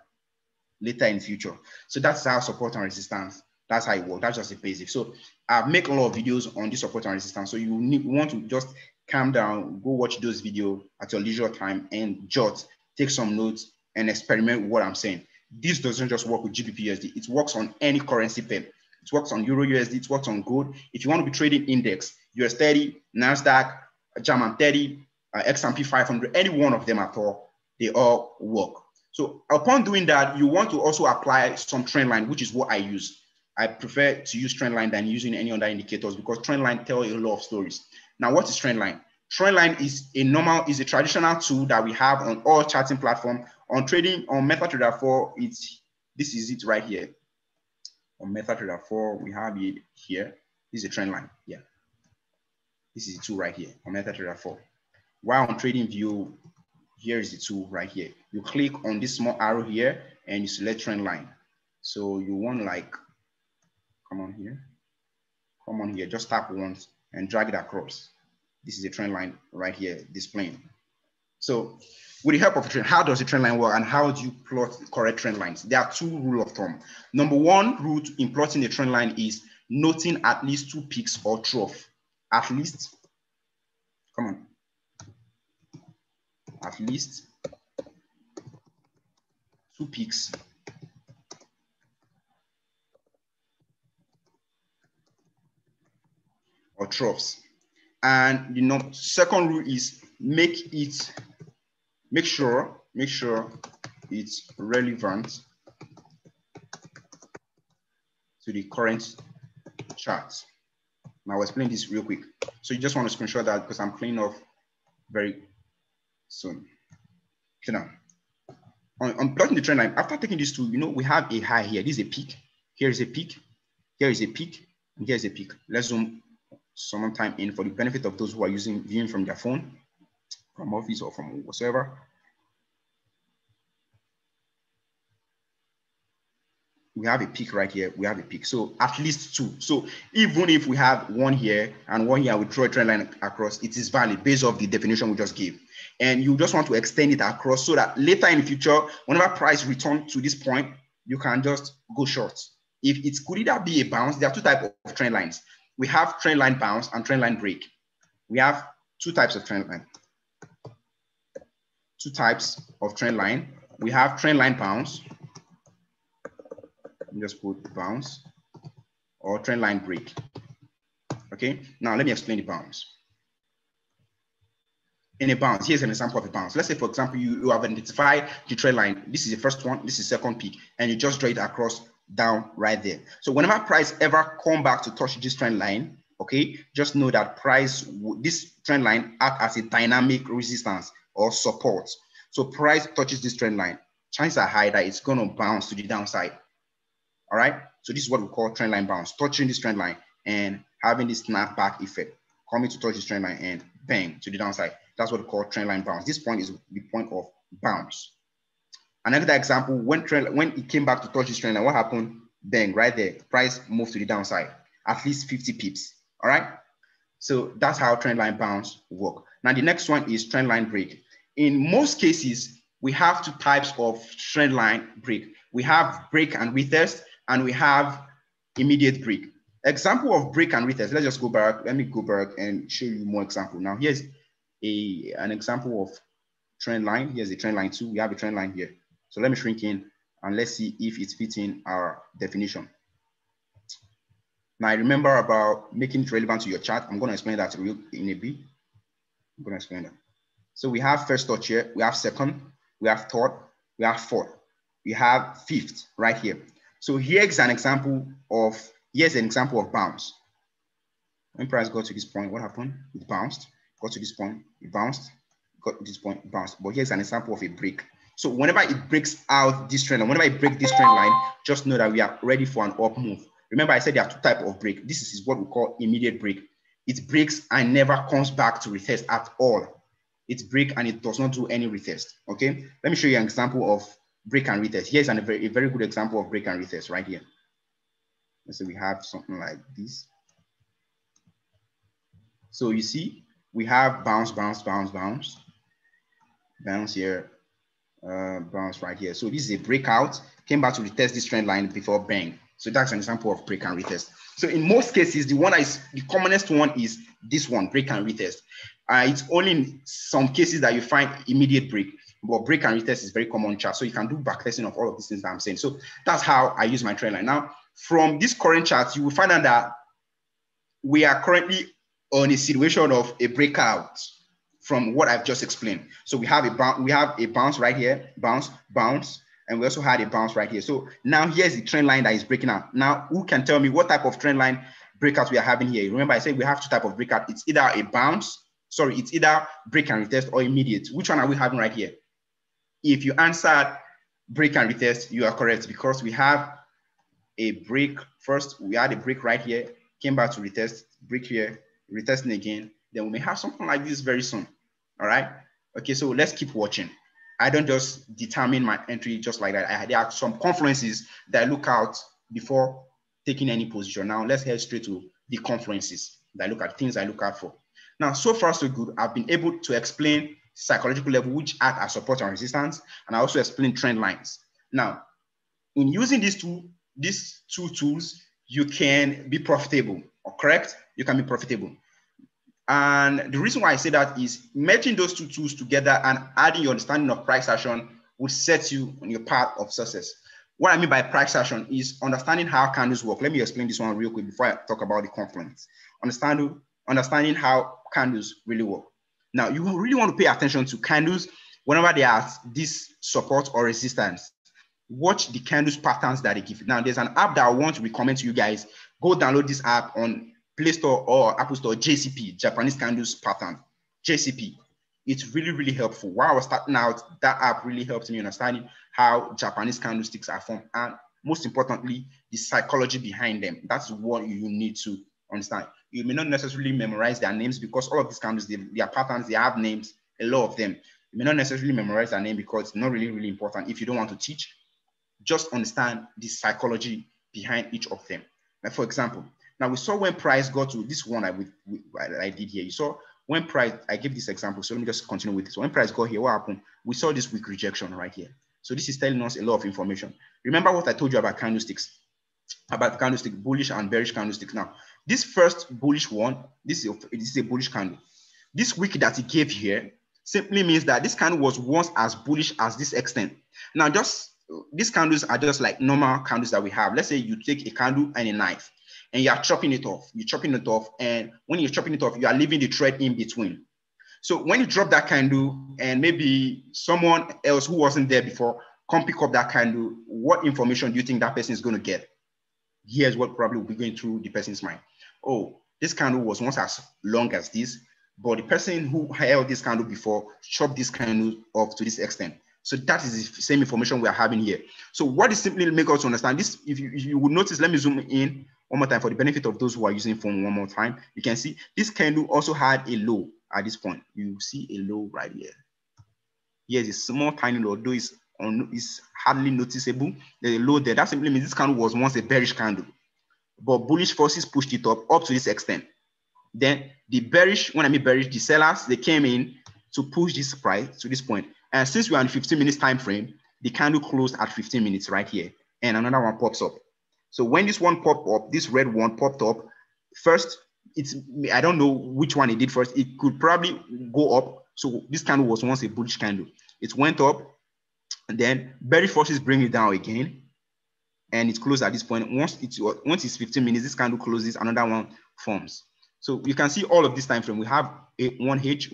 later in future. So that's how support and resistance, that's how it works. That's just the basic. So I make a lot of videos on this support and resistance. So you need, want to just calm down, go watch those videos at your leisure time and jot, take some notes and experiment with what I'm saying. This doesn't just work with GBPUSD. It works on any currency pair. It works on Euro USD, it works on gold. If you want to be trading index, US 30, NASDAQ, German 30, XMP 500, any one of them at all, they all work. So upon doing that, you want to also apply some trend line, which is what I use. I prefer to use trend line than using any other indicators because trend line tell you a lot of stories. Now, what is trend line? Trend line is a traditional tool that we have on all charting platform. On trading, on MetaTrader 4, this is it right here. On MetaTrader 4, we have it here. This is a trend line. Yeah. This is the tool right here on MetaTrader 4. While on TradingView, here is the tool right here. You click on this small arrow here and you select trend line. So you want like, come on here, just tap once and drag it across. This is a trend line right here displaying. So with the help of a trend, how does the trend line work and how do you plot correct trend lines? There are two rules of thumb. Number one rule in plotting a trend line is noting at least two peaks or trough. At least, at least two peaks or troughs. And the second rule is make sure it's relevant to the current chart. Now I'll explain this real quick. So you just want to screenshot that because I'm playing off very soon. So now, I'm plotting the trend line. After taking these two, you know, we have a high here. This is a peak. Here is a peak. Here is a peak. And here is a peak. Let's zoom some time in for the benefit of those who are viewing from their phone, from office or from whatsoever. We have a peak right here. We have a peak. So at least two. So even if we have one here and one here, we draw a trend line across, it is valid based off the definition we just gave. And you just want to extend it across so that later in the future, whenever price returns to this point, you can just go short. If it could either be a bounce, there are two types of trend lines. We have trend line bounce and trend line break. We have two types of trend line. Two types of trend line. We have trend line bounce. Just put bounce, or trend line break. Okay, now let me explain the bounce. In a bounce, here's an example of a bounce. Let's say, for example, you have identified the trend line. This is the first one, this is the second peak, and you just draw it across down right there. So whenever price ever come back to touch this trend line, okay, just know that price, this trend line act as a dynamic resistance or support. So price touches this trend line, chances are high that it's gonna bounce to the downside. All right, so this is what we call trend line bounce, touching this trend line and having this snapback effect, coming to touch this trend line and bang, to the downside. That's what we call trend line bounce. This point is the point of bounce. Another example, when it came back to touch this trend line, what happened? Bang, right there, price moved to the downside, at least 50 pips, all right? So that's how trend line bounce work. Now the next one is trend line break. In most cases, we have two types of trend line break. We have break and retest, and we have immediate break. Example of break and retest, let's just go back, let me go back and show you more example. Now here's an example of trend line. Here's a trend line too, we have a trend line here. So let me shrink in and let's see if it's fitting our definition. Now remember about making it relevant to your chart. I'm gonna explain that to you in a bit. I'm gonna explain that. So we have first touch here, we have second, we have third, we have fourth, we have fifth right here. So here's an example of bounce. When price got to this point, what happened? It bounced, got to this point, it bounced, got to this point, it bounced. But here's an example of a break. So whenever it breaks out this trend line, whenever it breaks this trend line, just know that we are ready for an up move. Remember I said there are two types of break. This is what we call immediate break. It breaks and never comes back to retest at all. It breaks and it does not do any retest, okay? Let me show you an example of break and retest. Here's a very good example of break and retest right here. Let's say we have something like this. So you see, we have bounce, bounce, bounce, bounce, bounce here, bounce right here. So this is a breakout, came back to retest this trend line before bang. So that's an example of break and retest. So in most cases, the one that is the commonest one is this one, break and retest. It's only in some cases that you find immediate break. But break and retest is very common chart. So you can do backtesting of all of these things that I'm saying. So that's how I use my trend line. Now, from this current chart, you will find out that we are currently on a situation of a breakout from what I've just explained. So we have a bounce right here, bounce, bounce, and we also had a bounce right here. So now here's the trend line that is breaking out. Now, who can tell me what type of trend line breakout we are having here? Remember, I said we have two types of breakout. It's either a bounce, sorry, it's either break and retest or immediate. Which one are we having right here? If you answered break and retest, you are correct because we have a break. First, we had a break right here, came back to retest, break here, retesting again. Then we may have something like this very soon. All right. Okay, so let's keep watching. I don't just determine my entry just like that. There are some confluences that I look out before taking any position. Now let's head straight to the confluences that I look at, things I look out for. Now, so far so good, I've been able to explain psychological level, which act as support and resistance, and I also explain trend lines. Now, in using these two tools, you can be profitable, correct? You can be profitable. And the reason why I say that is merging those two tools together and adding your understanding of price action will set you on your path of success. What I mean by price action is understanding how candles work. Let me explain this one real quick before I talk about the confluence. Understanding how candles really work. Now, you really want to pay attention to candles whenever they are this support or resistance. Watch the candles patterns that they give. Now, there's an app that I want to recommend to you guys. Go download this app on Play Store or Apple Store, JCP, Japanese Candles Pattern, JCP. It's really, really helpful. While I was starting out, that app really helped me understanding how Japanese candlesticks are formed and most importantly, the psychology behind them. That's what you need to understand. You may not necessarily memorize their names because all of these candles, their patterns, they have names, a lot of them. You may not necessarily memorize their name because it's not really, really important if you don't want to teach. Just understand the psychology behind each of them. Like for example, now we saw when price got to this one I did here. You saw when price, I gave this example, so let me just continue with this. When price got here, what happened? We saw this weak rejection right here. So this is telling us a lot of information. Remember what I told you about candlesticks, about candlestick, bullish and bearish candlesticks. Now, this first bullish one, this is a bullish candle. This wick that it gave here simply means that this candle was once as bullish as this extent. Now, just these candles are just like normal candles that we have. Let's say you take a candle and a knife. and you are chopping it off. You're chopping it off. And when you're chopping it off, you are leaving the thread in between. So when you drop that candle and maybe someone else who wasn't there before come pick up that candle, what information do you think that person is going to get? Here's what probably will be going through the person's mind. Oh, this candle was once as long as this, but the person who held this candle before chopped this candle off to this extent. So that is the same information we are having here. So what is simply to make us understand this, if you would notice, let me zoom in one more time for the benefit of those who are using phone one more time. You can see this candle also had a low at this point. You see a low right here. Here's a small tiny low, though it's hardly noticeable. There's a low there. That simply means this candle was once a bearish candle, but bullish forces pushed it up to this extent. Then the bearish, when I mean bearish, the sellers, they came in to push this price to this point. And since we are in 15 minutes time frame, the candle closed at 15 minutes right here. And another one pops up. So when this one popped up, this red one popped up first. I don't know which one it did first. It could probably go up. So this candle was once a bullish candle. It went up, and then bearish forces bring it down again. And it closed at this point. Once it's 15 minutes, this candle closes, another one forms. So you can see all of this time frame. We have a 1H,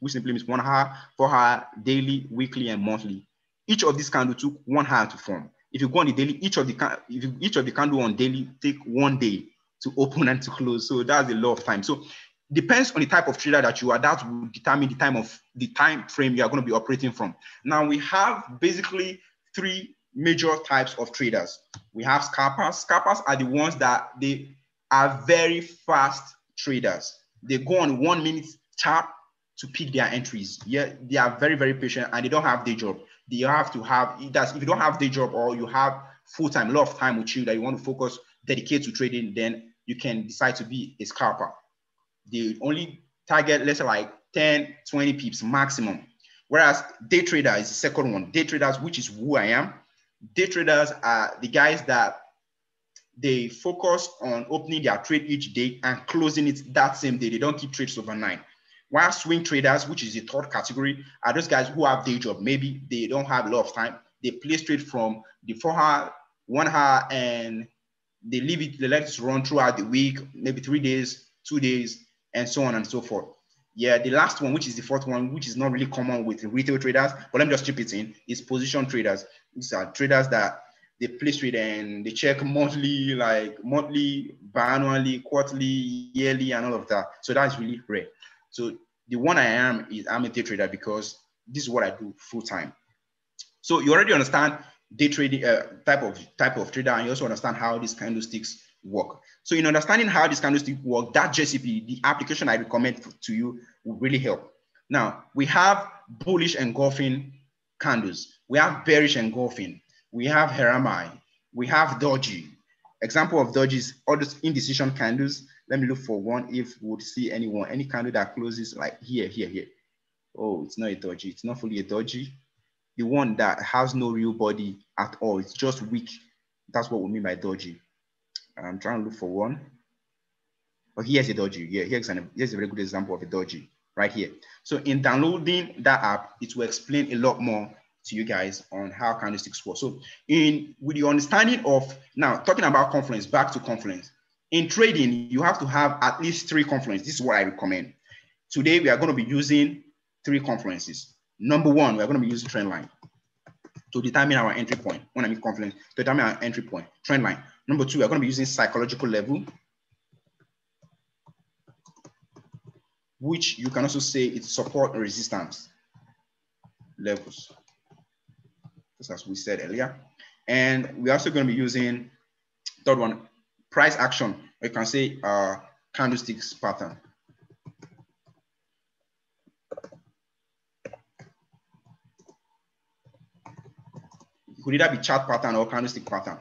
which simply means 1 hour, 4 hour, daily, weekly, and monthly. Each of these candles took 1 hour to form. If you go on the daily, each of the candle on daily take 1 day to open and to close. So that's a lot of time. So depends on the type of trader that you are. That will determine the time frame you are going to be operating from. Now we have basically three major types of traders. We have scalpers. Scalpers are the ones that they are very fast traders. They go on 1 minute chart to pick their entries. Yeah, they are very, very patient and they don't have day job. They have to have, if you don't have day job or you have full-time, a lot of time with you that you want to focus, dedicate to trading, then you can decide to be a scalper. They only target, let's say like 10, 20 pips maximum. Whereas day trader is the second one. Day traders, which is who I am. Day traders are the guys that they focus on opening their trade each day and closing it that same day. They don't keep trades overnight. While swing traders, which is the third category, are those guys who have day job. Maybe they don't have a lot of time. They place trade from the 4 hour, 1 hour, and they leave it, they let it run throughout the week, maybe 3 days, 2 days, and so on and so forth. Yeah, the last one, which is the fourth one, which is not really common with retail traders, but let me just chip it in, is position traders. These are traders that they place trade and they check monthly, biannually, quarterly, yearly, and all of that. So that's really rare. So the one I am is I'm a day trader because this is what I do full time. So you already understand day trading type of trader, and you also understand how these candlesticks work. So in understanding how these candlesticks work, that JCP, the application I recommend to you, will really help. Now we have bullish engulfing candles. We have bearish engulfing. We have Haramai. We have dodgy. Example of dodgy is all those indecision candles. Let me look for one if we would see anyone, any candle that closes like here. Oh, it's not a dodgy. It's not fully a dodgy. The one that has no real body at all. It's just weak. That's what we mean by dodgy. I'm trying to look for one. Oh, here's a dodgy. Yeah, here's a very good example of a dodgy right here. So in downloading that app, it will explain a lot more to you guys on how candlesticks work. So with your understanding of, now talking about confluence, back to confluence. In trading, you have to have at least 3 confluences. This is what I recommend. Today, we are going to be using 3 confluences. Number one, we're going to be using trend line to determine our entry point. When I mean confluence, to determine our entry point, trend line. Number two, we're going to be using psychological level, which you can also say it's support and resistance levels, just as we said earlier. And we're also going to be using third one, price action. You can say candlesticks pattern. Could either be chart pattern or candlestick pattern.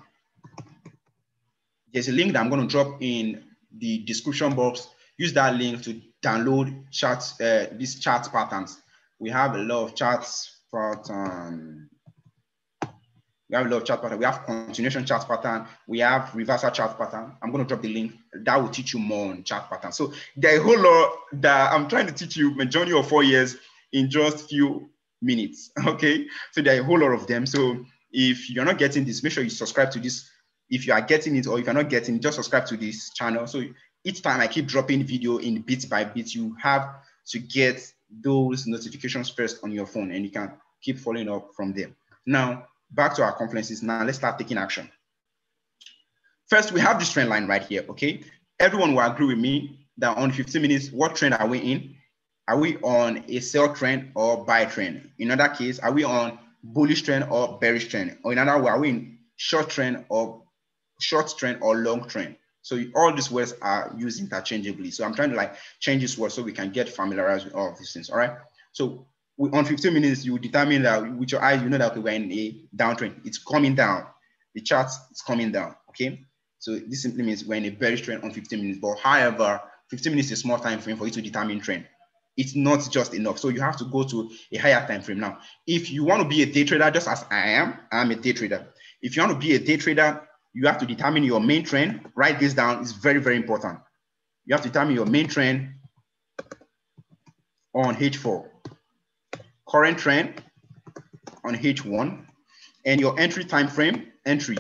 There's a link that I'm going to drop in the description box. Use that link to download charts, these chart patterns. We have a lot of charts pattern. We have continuation chart pattern. We have reversal chart pattern. I'm going to drop the link. That will teach you more on chart pattern. So there are a whole lot that I'm trying to teach you my journey of 4 years in just few minutes. Okay. So there are a whole lot of them. So if you're not getting this, make sure you subscribe to this If you are getting it or if you're not getting it, just subscribe to this channel. So each time I keep dropping video in bit by bit, you have to get those notifications first on your phone, and you can keep following up from there. Now, back to our conferences. Now, let's start taking action. First, we have this trend line right here, okay? Everyone will agree with me that on 15 minutes, what trend are we in? Are we on a sell trend or buy trend? In other case, are we on bullish trend or bearish trend? Or in other way, are we in short trend or long trend? So all these words are used interchangeably. So I'm trying to like change this word so we can get familiarized with all of these things, all right? So we, on 15 minutes, you determine that with your eyes, you know that we're in a downtrend. It's coming down. The chart is coming down, okay? So this simply means we're in a bearish trend on 15 minutes. But however, 15 minutes is a small time frame for you to determine trend. It's not just enough. So you have to go to a higher time frame. Now, if you want to be a day trader, just as I am, I'm a day trader. If you want to be a day trader, you have to determine your main trend. Write this down. It's very, very important. You have to determine your main trend on H4, current trend on H1, and your entry time frame. Entry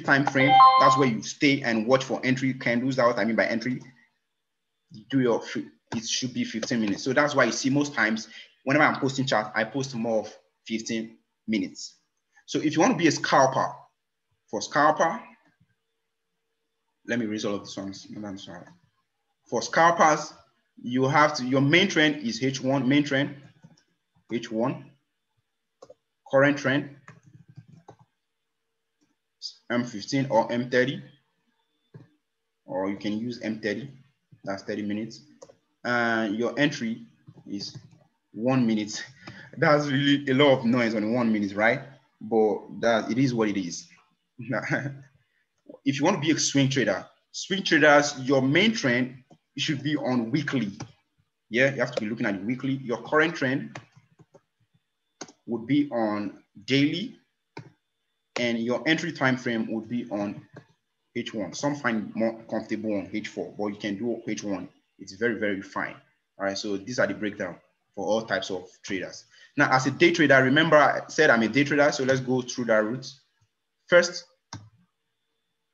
time frame. That's where you stay and watch for entry candles. That's what I mean by entry. Do your free. It should be 15 minutes. So that's why you see most times whenever I'm posting chart, I post more of 15 minutes. So if you want to be a scalper, for scalper, let me erase all of these ones. I'm sorry. For scalpers, you have to, your main trend is H1, main trend, H1, current trend, M15 or M30, or you can use M30, that's 30 minutes. Your entry is 1 minute. That's really a lot of noise on 1 minute, right? But that it is what it is. If you want to be a swing traders, your main trend should be on weekly. Yeah, you have to be looking at it weekly. Your current trend would be on daily, and your entry time frame would be on H1. Some find more comfortable on H4, but you can do H1. It's very, very fine. All right, so these are the breakdown for all types of traders. Now, as a day trader, remember I said I'm a day trader, so let's go through that route. First,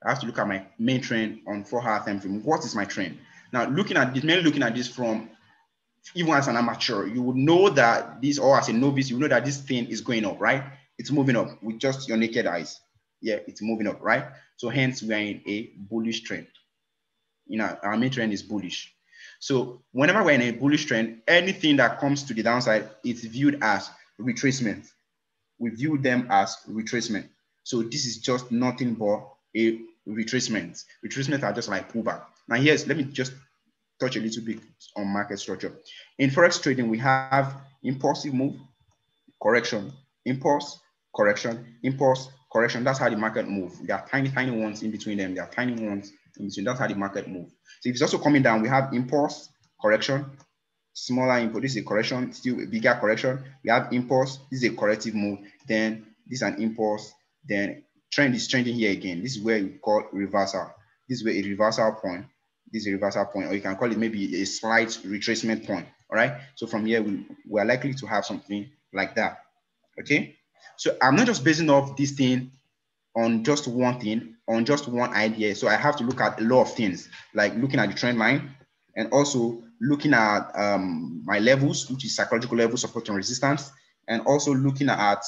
I have to look at my main trend on 4-hour time frame. What is my trend? Now, looking at this, mainly looking at this from, even as an amateur, you would know that this, or as a novice, you know that this thing is going up, right? It's moving up with just your naked eyes. Yeah, it's moving up, right? So hence we are in a bullish trend. You know, our main trend is bullish. So whenever we're in a bullish trend, anything that comes to the downside, it's viewed as retracement. We view them as retracement. So this is just nothing but a retracement. Retracements are just like pullback. Now, here's, let me just touch a little bit on market structure. In Forex trading, we have impulsive move, correction, impulse, correction, impulse, correction. That's how the market moves. There are tiny, tiny ones in between them. There are tiny ones in between. That's how the market moves. So if it's also coming down, we have impulse, correction, smaller impulse. This is a correction, still a bigger correction. We have impulse. This is a corrective move. Then this is an impulse. Then trend is changing here again. This is where you call reversal. This is where a reversal point. This is a reversal point, or you can call it maybe a slight retracement point. All right. So from here, we are likely to have something like that. Okay. So I'm not just basing off this thing on just one thing, on just one idea. So I have to look at a lot of things, like looking at the trend line, and also looking at my levels, which is psychological level, support and resistance, and also looking at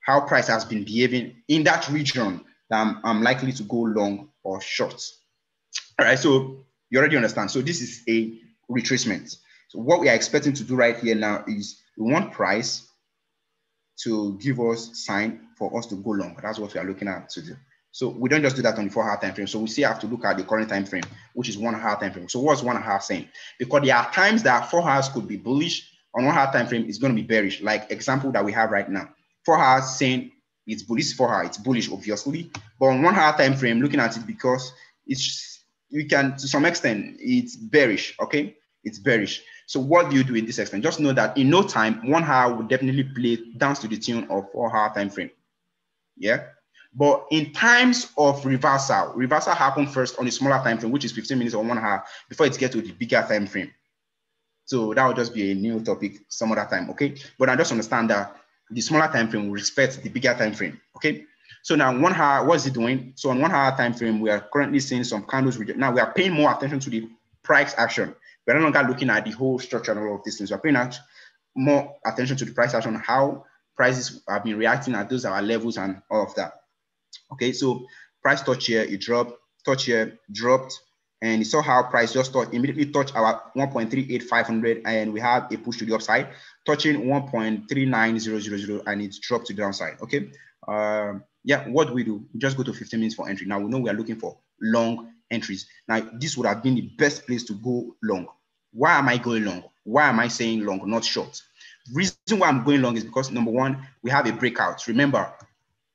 how price has been behaving in that region that I'm likely to go long or short. All right, so you already understand. So this is a retracement. So what we are expecting to do right here now is we want price to give us sign for us to go long. That's what we are looking at to do. So we don't just do that on the 4-hour time frame. So we still have to look at the current time frame, which is 1-hour time frame. So what's 1-hour saying? Because there are times that 4 hours could be bullish, on 1-hour time frame is going to be bearish. Like example that we have right now. 4 hours saying it's bullish, 4 hours, it's bullish, obviously. But on 1-hour time frame, looking at it because we can, to some extent, it's bearish, okay? It's bearish. So what do you do in this extent? Just know that in no time, 1 hour will definitely play down to the tune of 4-hour time frame, yeah? But in times of reversal happens first on a smaller time frame, which is 15 minutes or 1 hour, before it gets to the bigger time frame. So that will just be a new topic some other time, okay? But I just understand that the smaller time frame will respect the bigger time frame, okay? So now 1 hour, what's it doing? So on 1 hour time frame, we are currently seeing some candles. Now we are paying more attention to the price action. We're no longer looking at the whole structure and all of these things. We're paying more attention to the price action, how prices have been reacting at those our levels and all of that. Okay, so price touch here, it dropped, touch here, dropped, and you saw how price just immediately touched our 1.38500, and we have a push to the upside, touching 1.39000, and it dropped to the downside. Okay, yeah, what do we do? We just go to 15 minutes for entry. Now we know we are looking for long entries. Now this would have been the best place to go long. Why am I going long? Why am I saying long, not short? The reason why I'm going long is because, number one, we have a breakout. Remember,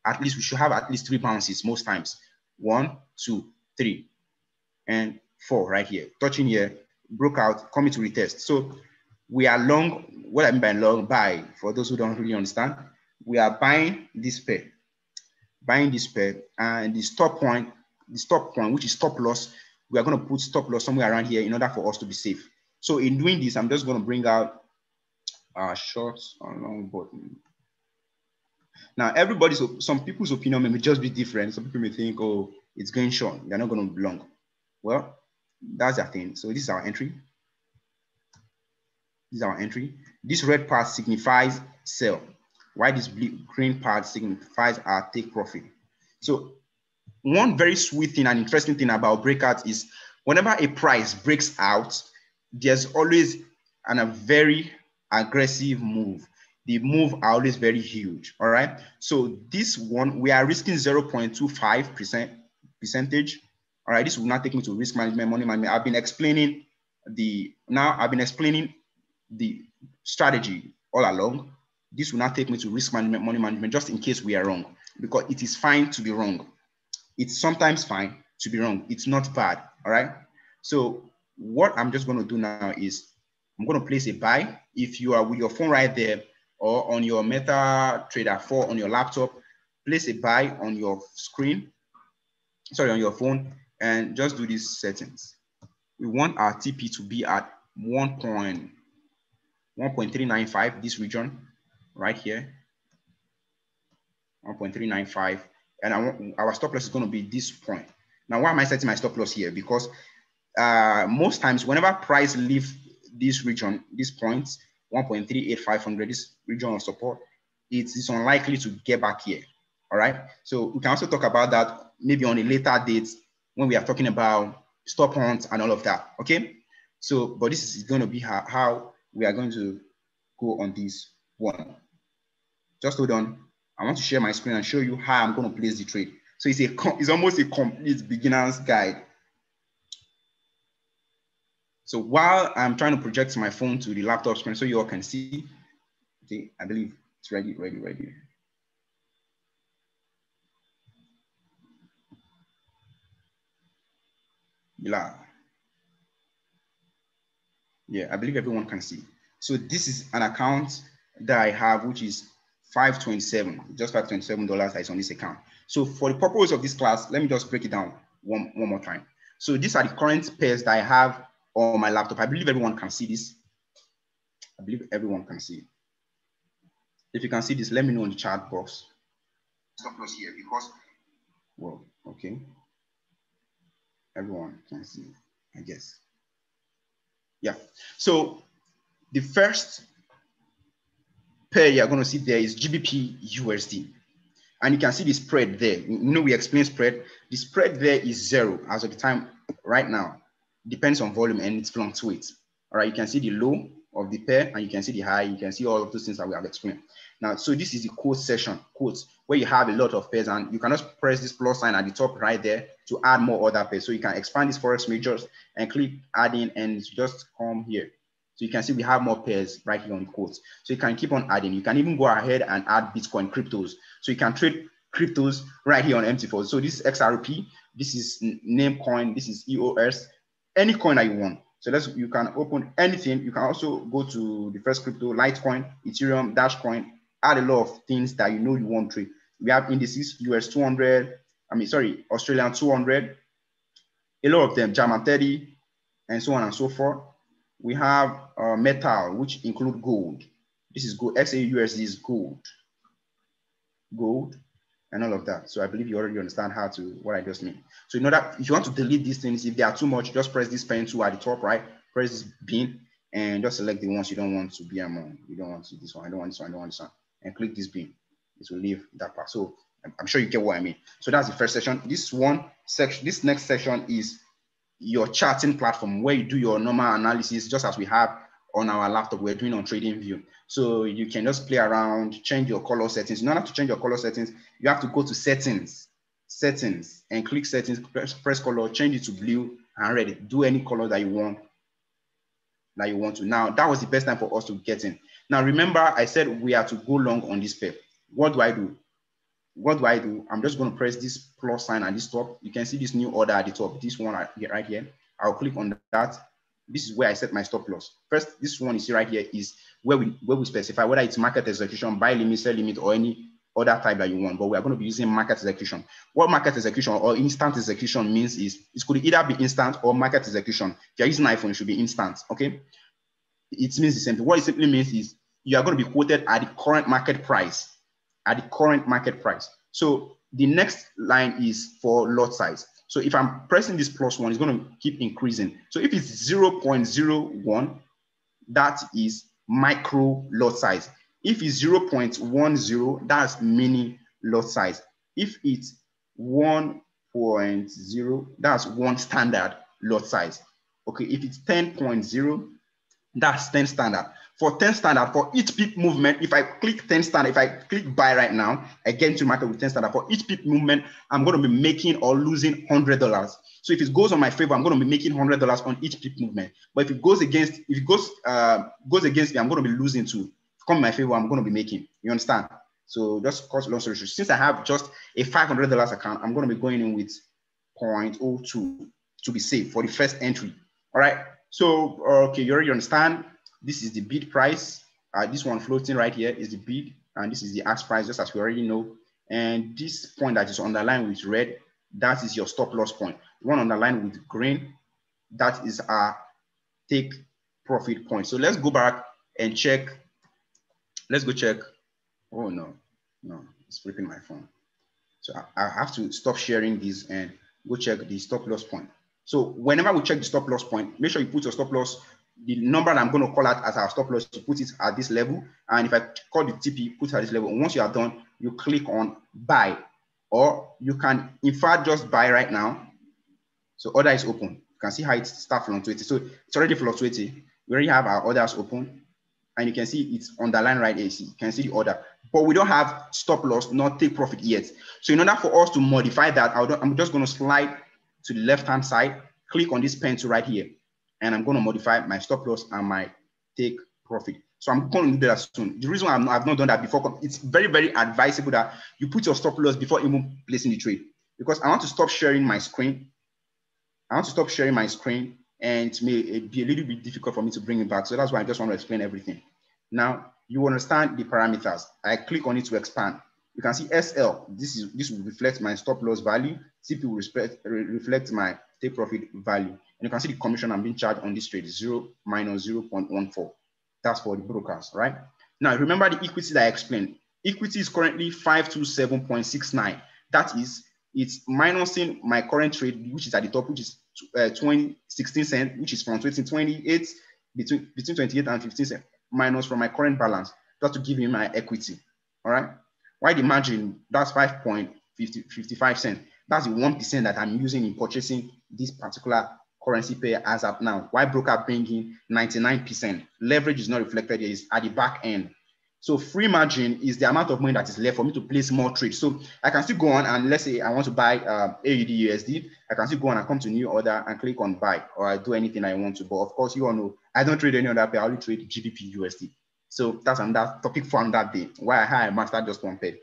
at least we should have at least 3 bounces most times. 1, 2, 3, and 4 right here. Touching here, broke out, coming to retest. So we are long. What I mean by long, buy, for those who don't really understand, we are buying this pair. Buying this pair, and the stop point, which is stop loss, we are going to put stop loss somewhere around here in order for us to be safe. So in doing this, I'm just going to bring out shorts or long button. Now, everybody's, some people's opinion may just be different. Some people may think, oh, it's going short, they're not going to be long. Well, that's the thing. So this is our entry. This is our entry. This red part signifies sell, while this green part signifies our take profit. So one very sweet thing and interesting thing about breakouts is whenever a price breaks out, there's always a very aggressive move. The move are always very huge. All right. So this one, we are risking 0.25%. All right. This will not take me to risk management, money management. I've been explaining the strategy all along. This will not take me to risk management, money management, just in case we are wrong, because it is fine to be wrong. It's sometimes fine to be wrong. It's not bad. All right. So what I'm just going to do now is I'm going to place a buy. If you are with your phone right there, or on your MetaTrader 4 on your laptop, place a buy on your screen, sorry, on your phone, and just do these settings. We want our TP to be at 1.395, this region right here, 1.395, and our stop loss is going to be this point. Now, why am I setting my stop loss here? Because most times, whenever price leaves this region, these points, 1.38500, this region of support, it's unlikely to get back here. All right. So we can also talk about that maybe on a later date when we are talking about stop hunts and all of that. Okay. So, but this is going to be how we are going to go on this one. Just hold on. I want to share my screen and show you how I'm going to place the trade. So it's almost a complete beginner's guide. So while I'm trying to project my phone to the laptop screen so you all can see, okay, I believe it's ready. Yeah, I believe everyone can see. So this is an account that I have, which is $527, just $527 that is on this account. So for the purpose of this class, let me just break it down one more time. So these are the current pairs that I have on my laptop. I believe everyone can see this. I believe everyone can see. If you can see this, let me know in the chat box. Stop loss here because, well, okay. Everyone can see, I guess. Yeah. So the first pair you're going to see there is GBP USD. And you can see the spread there. You know, we explained spread. The spread there is 0 as of the time right now. Depends on volume and it fluctuates. All right, you can see the low of the pair and you can see the high. You can see all of those things that we have explained. Now, so this is the quote section, quotes, where you have a lot of pairs and you can just press this plus sign at the top right there to add more other pairs. So you can expand this Forex majors and click add in and just come here. So you can see we have more pairs right here on the quotes. So you can keep on adding. You can even go ahead and add Bitcoin cryptos. So you can trade cryptos right here on MT4. So this is XRP, this is Namecoin, this is EOS, any coin that you want. So you can open anything. You can also go to the first crypto, Litecoin, Ethereum, Dashcoin, add a lot of things that you know you want to trade. We have indices, Australian 200, a lot of them, German 30, and so on and so forth. We have metal, which include gold. This is gold, XAUSD is gold. and all of that. So I believe you already understand how to, what I just mean. So you know that if you want to delete these things, if they are too much, just press this pen tool at the top, right? Press this bin and just select the ones you don't want to be among. You don't want to this one, I don't want this one, I don't want this one. And click this bin. It will leave that part. So I'm sure you get what I mean. So that's the first section. This next section is your charting platform where you do your normal analysis, just as we have on our laptop, we're doing on TradingView. So you can just play around, change your color settings. You don't have to change your color settings. You have to go to settings, and click settings, press color, change it to blue and red. Do any color that you want, Now, that was the best time for us to get in. Now, remember, I said we are to go long on this pair. What do I do? I'm just going to press this plus sign at this top. You can see this new order at the top, this one right here. I'll click on that. This is where I set my stop loss. First, this one you see right here is where we specify whether it's market execution, buy limit, sell limit, or any other type that you want. But we are going to be using market execution. What market execution or instant execution means is it could either be instant or market execution. If you're using iPhone, it should be instant, okay? It means the same thing. What it simply means is you are going to be quoted at the current market price, So the next line is for lot size. So if I'm pressing this plus one, it's going to keep increasing. So if it's 0.01, that is micro lot size. If it's 0.10, that's mini lot size. If it's 1.0, that's one standard lot size. Okay, if it's 10.0, that's 10 standard. For 10 standard, for each pip movement, if I click 10 standard, if I click buy right now, I get into market with 10 standard. For each pip movement, I'm going to be making or losing $100. So if it goes on my favor, I'm going to be making $100 on each pip movement. But if it goes against, goes against me, I'm going to be losing too. Come my favor, I'm going to be making. You understand? So just cost long story short. Since I have just a $500 account, I'm going to be going in with 0.02 to be safe for the first entry. All right. So okay, you already understand. This is the bid price. This one floating right here is the bid, and this is the ask price, just as we already know. And this point that is underlined with red, that is your stop loss point. The one underlined with green, that is our take profit point. So let's go back and check. Let's go check. Oh no, no, it's flipping my phone. So I have to stop sharing this and go check the stop loss point. So whenever we check the stop loss point, make sure you put your stop loss. The number that I'm going to call out as our stop loss, you put it at this level. And if I call the TP, put it at this level. And once you are done, you click on buy, or you can in fact just buy right now. So order is open. You can see how it starts fluctuating. So it's already fluctuating. We already have our orders open, and you can see it's on the line right here. You can see the order, but we don't have stop loss, not take profit yet. So in order for us to modify that, I'm just going to slide to the left-hand side, click on this pencil right here, and I'm going to modify my stop loss and my take profit. So I'm going to do that soon. The reason why I've not done that before, it's very, very advisable that you put your stop loss before even placing the trade, because I want to stop sharing my screen. And it may be a little bit difficult for me to bring it back. So that's why I just want to explain everything. Now, you understand the parameters. I click on it to expand. You can see SL, this will reflect my stop loss value. CP will reflect my take profit value. And you can see the commission I'm being charged on this trade is -0.14. That's for the brokers, right? Now, remember the equity that I explained. Equity is currently 527.69. That is, it's minusing my current trade, which is at the top, which is 16 cents, which is from 28, between 28 and 15 cents, minus from my current balance. That's to give me my equity, all right? Why the margin? That's 5.55 cents. That's the 1% that I'm using in purchasing this particular currency pair as of now. Why broker bringing 99%? Leverage is not reflected here, it's at the back end. So free margin is the amount of money that is left for me to place more trades. So I can still go on, and let's say I want to buy AUD USD. I can still go on and come to new order and click on buy, or I do anything I want to. But of course, you all know I don't trade any other pair. I only trade GBP USD. So that's another topic from that day. Why I mastered just one pair.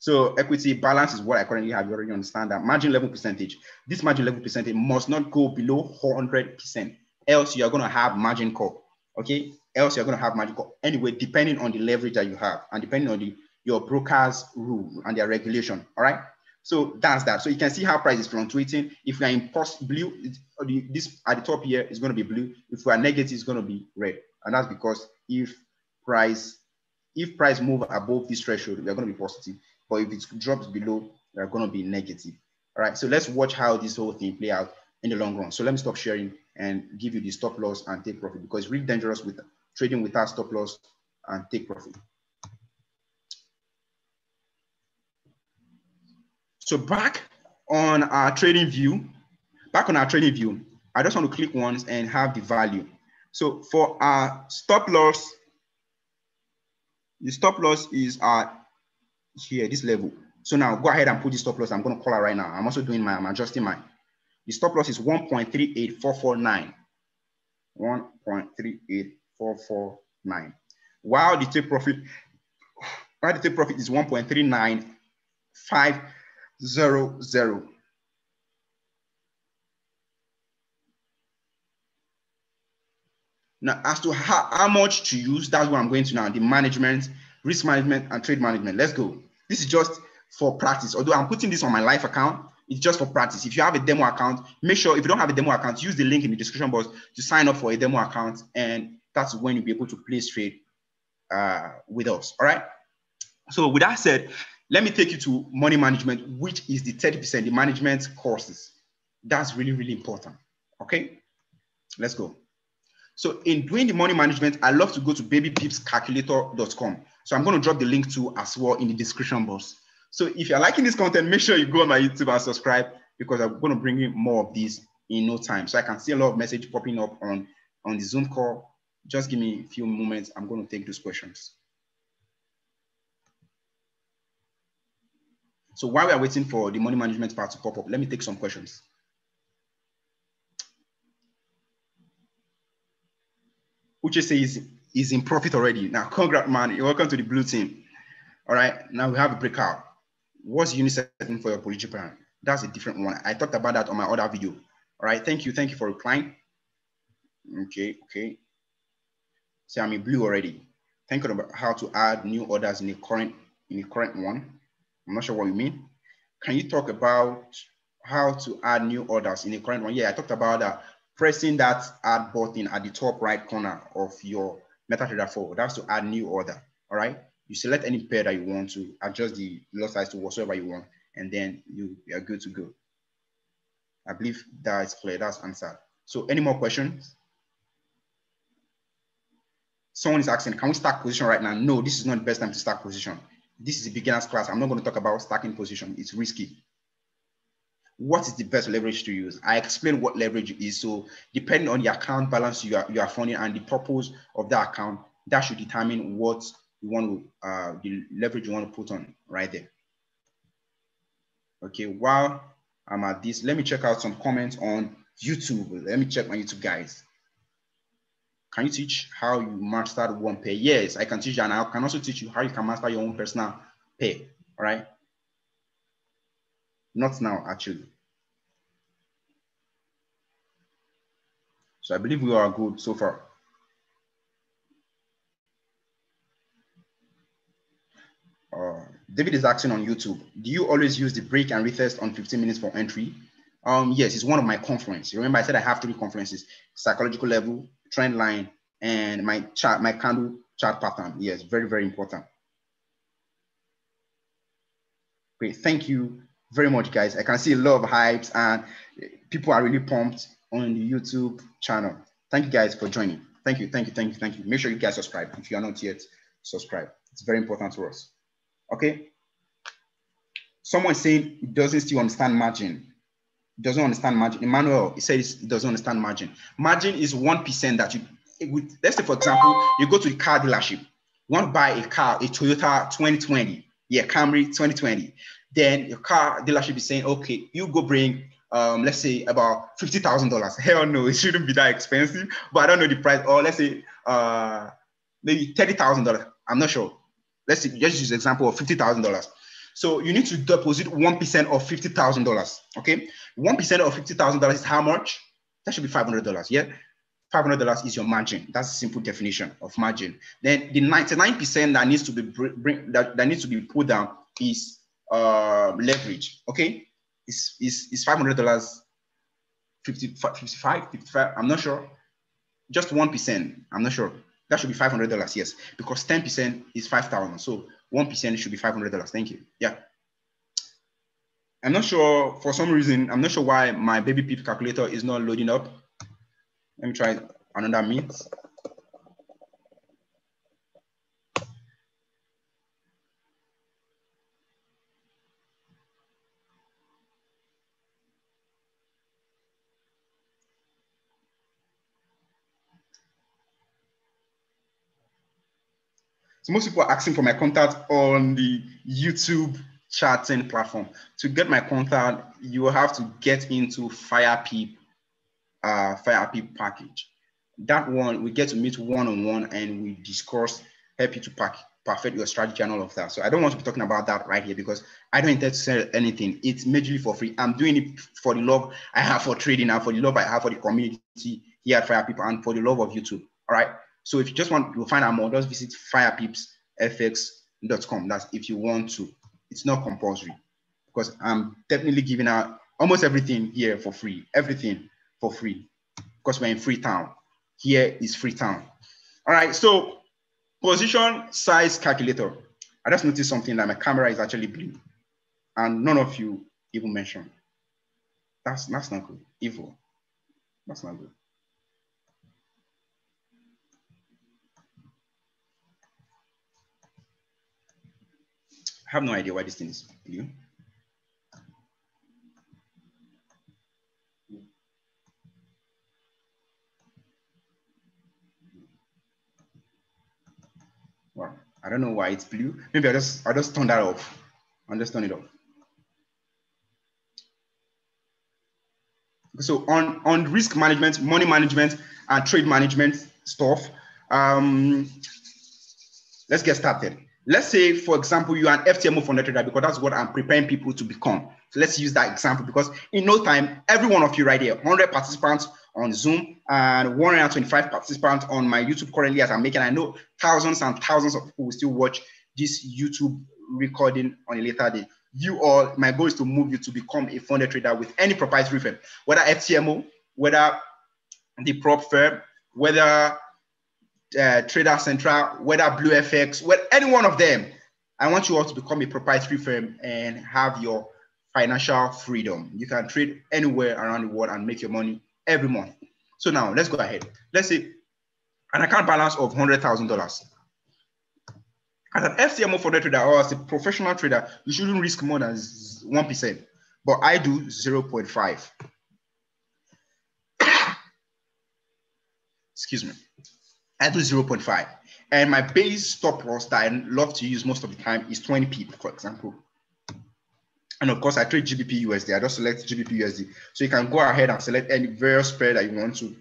So equity balance is what I currently have. You already understand that. Margin level percentage. This margin level percentage must not go below 100%. Else you're going to have margin call. Okay. Else you're going to have margin call. Anyway, depending on the leverage that you have and depending on your broker's rule and their regulation. All right. So that's that. So you can see how price is fluctuating. If we are in blue, this at the top here is going to be blue. If we are negative, it's going to be red. And that's because if price move above this threshold, we are going to be positive. but if it drops below, they're going to be negative. All right, so let's watch how this whole thing play out in the long run. So let me stop sharing and give you the stop loss and take profit, because it's really dangerous with trading without stop loss and take profit. So back on our trading view, I just want to click once and have the value. So for our stop loss, the stop loss is here, this level. So now go ahead and put the stop loss. I'm going to call it right now. I'm also doing mine. I'm adjusting mine. The stop loss is 1.38449. 1.38449. While the take profit, is 1.39500. Now, as to how much to use, that's what I'm going to now, the management, risk management, and trade management. Let's go. This is just for practice. Although I'm putting this on my live account, it's just for practice. If you have a demo account, make sure, if you don't have a demo account, use the link in the description box to sign up for a demo account, and that's when you'll be able to place trade with us, all right? So with that said, let me take you to money management, which is the 30%, the management courses. That's really, really important, okay? Let's go. So in doing the money management, I love to go to babypeepscalculator.com. So I'm going to drop the link to as well in the description box. So if you're liking this content, make sure you go on my YouTube and subscribe, because I'm going to bring you more of these in no time. So I can see a lot of messages popping up on the Zoom call. Just give me a few moments. I'm going to take those questions. So while we are waiting for the money management part to pop up, let me take some questions. Uche says he's in profit already. Now, congrats, man. You're welcome to the blue team. All right, now we have a breakout. What's unisetting for your political plan? That's a different one. I talked about that on my other video. All right, thank you for replying. Okay, okay. So I'm in blue already. Thinking about how to add new orders in the current one. I'm not sure what you mean. Can you talk about how to add new orders in the current one? Yeah, I talked about that. Pressing that add button at the top right corner of your MetaTrader 4. That's to add new order, all right? You select any pair that you want to, adjust the lot size to whatsoever you want, and then you are good to go. I believe that is clear, that's answered. So any more questions? Someone is asking, can we stack position right now? No, this is not the best time to stack position. This is a beginner's class. I'm not going to talk about stacking position. It's risky. What is the best leverage to use? I explained what leverage is. So depending on your account balance you are funding and the purpose of that account, that should determine what you want to, the leverage you want to put on right there. Okay, while I'm at this, let me check out some comments on YouTube. Let me check my YouTube, guys. Can you teach how you mastered one pair? Yes, I can teach you, and I can also teach you how you can master your own personal pair, all right? Not now, actually. So I believe we are good so far. David is asking on YouTube, do you always use the break and retest on 15 minutes for entry? Yes, it's one of my conferences. Remember I said I have 3 conferences, psychological level, trend line, and my chart, my candle chart pattern. Yes, very, very important. Great, thank you very much, guys. I can see a lot of hypes and people are really pumped on the YouTube channel. Thank you guys for joining. Thank you, thank you, thank you, thank you. Make sure you guys subscribe. If you are not yet, subscribe. It's very important to us, okay? Someone saying he doesn't still understand margin. Doesn't understand margin. Emmanuel, he says he doesn't understand margin. Margin is 1% that let's say for example, you go to the car dealership, you want to buy a car, a Toyota 2020, yeah, Camry 2020. Then your car dealership is saying, okay, you go bring, let's say about $50,000. Hell no, it shouldn't be that expensive, but I don't know the price. Or let's say maybe $30,000. I'm not sure. Let's say, just use the example of $50,000. So you need to deposit 1% of $50,000, okay? 1% of $50,000 is how much? That should be $500, yeah? $500 is your margin. That's a simple definition of margin. Then the 99% that needs to be put down is leverage, okay? It's $500, 55, I'm not sure. Just 1%, I'm not sure. That should be $500, yes, because 10% is 5,000. So 1% should be $500. Thank you. Yeah. I'm not sure, for some reason, I'm not sure why my baby peep calculator is not loading up. Let me try another means. So most people are asking for my contact on the YouTube chatting platform. To get my contact, you will have to get into FirePeep, FirePeep package. That one, we get to meet one-on-one and we discuss, help you to perfect your strategy and all of that. So I don't want to be talking about that right here because I don't intend to sell anything. It's majorly for free. I'm doing it for the love I have for trading and for the love I have for the community here at FirePeep and for the love of YouTube, all right? So if you just want to find out more, just visit firepeepsfx.com. That's if you want to. It's not compulsory because I'm definitely giving out almost everything here for free. Everything for free because we're in Freetown. Here is Freetown. All right, so position size calculator. I just noticed something that my camera is actually blue and none of you even mentioned. That's not good, evil. That's not good. I have no idea why this thing is blue. Well, I don't know why it's blue. Maybe I'll just turn that off. I'll just turn it off. So on risk management, money management, and trade management stuff, let's get started. Let's say, for example, you are an FTMO fund trader because that's what I'm preparing people to become. So let's use that example because in no time, every one of you right here, 100 participants on Zoom and 125 participants on my YouTube currently as I'm making. I know thousands and thousands of people will still watch this YouTube recording on a later day. You all, my goal is to move you to become a fund trader with any proprietary firm, whether FTMO, whether the prop firm, whether Trader Central, whether BlueFX, well, any one of them, I want you all to become a proprietary firm and have your financial freedom. You can trade anywhere around the world and make your money every month. So now let's go ahead. Let's say an account balance of $100,000. As an FTMO fund trader or as a professional trader, you shouldn't risk more than 1%, but I do 0.5. Excuse me. I do 0.5 and my base stop loss that I love to use most of the time is 20 pip, for example. And of course I trade GBP USD. I just select GBP USD. So you can go ahead and select any various pair that you want to,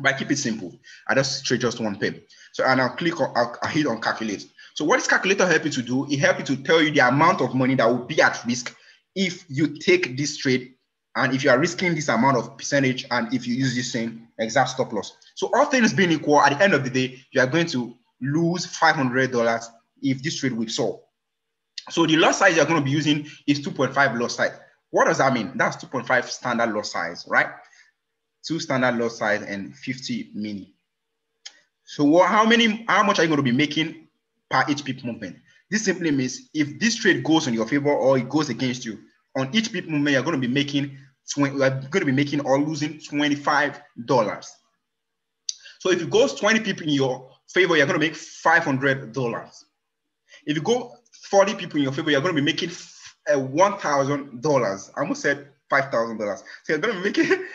but I keep it simple. I just trade just one pair. So and I'll click on, I'll hit on calculate. So what does calculator help you to do? It helps you to tell you the amount of money that will be at risk if you take this trade and if you are risking this amount of percentage and if you use the same exact stop loss. So all things being equal, at the end of the day, you are going to lose $500 if this trade whips up. So the loss size you're going to be using is 2.5 loss size. What does that mean? That's 2.5 standard loss size, right? 2 standard loss size and 50 mini. So how much are you going to be making per each pip movement? This simply means if this trade goes in your favor or it goes against you, on each pip movement, you're going to be making or losing $25. So if it goes 20 people in your favor, you're going to make $500. If you go 40 people in your favor, you're going to be making $1,000. I almost said $5,000. So you're going to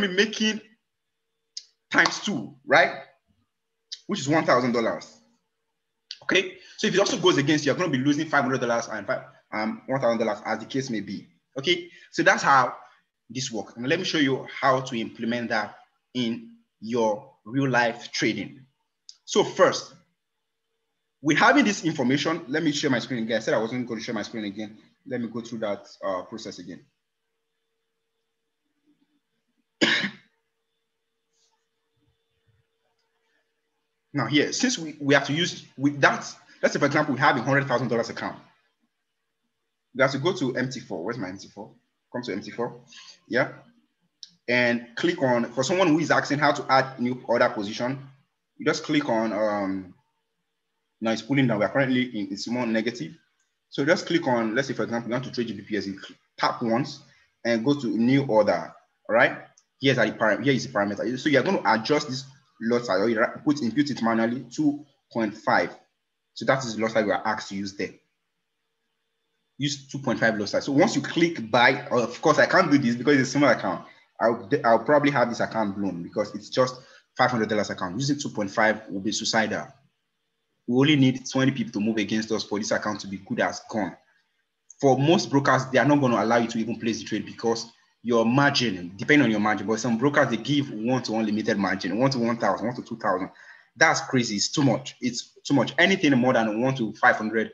be making times 2, right? Which is $1,000. Okay. So if it also goes against you, you're going to be losing $500 and $1,000 as the case may be. Okay, so that's how this works. And let me show you how to implement that in your real life trading. So first, with having this information, let me share my screen again. I said I wasn't going to share my screen again. Let me go through that process again. Now here, since we have to use with that, let's say for example, we have a $100,000 account. You have to go to MT4. Where's my MT4? Come to MT4. Yeah. And click on, for someone who is asking how to add new order position, you just click on, now it's pulling down. We are currently in, it's more negative. So just click on, let's say, for example, you want to trade GBPUSD, tap once and go to new order. All right. Here's a parameter. Here is the parameter. So you're going to adjust this lot size, or you input it manually, 2.5. So that is the lot size we are asked to use there. Use 2.5 lot size. So once you click buy, of course I can't do this because it's a small account. I'll probably have this account blown because it's just $500 account. Using 2.5 will be suicidal. We only need 20 people to move against us for this account to be good as gone. For most brokers, they are not going to allow you to even place the trade because your margin, depending on your margin, but some brokers, they give one-to-one limited margin, 1 to 1,000, 1 to 2,000. That's crazy. It's too much. It's too much. Anything more than 1 to 500,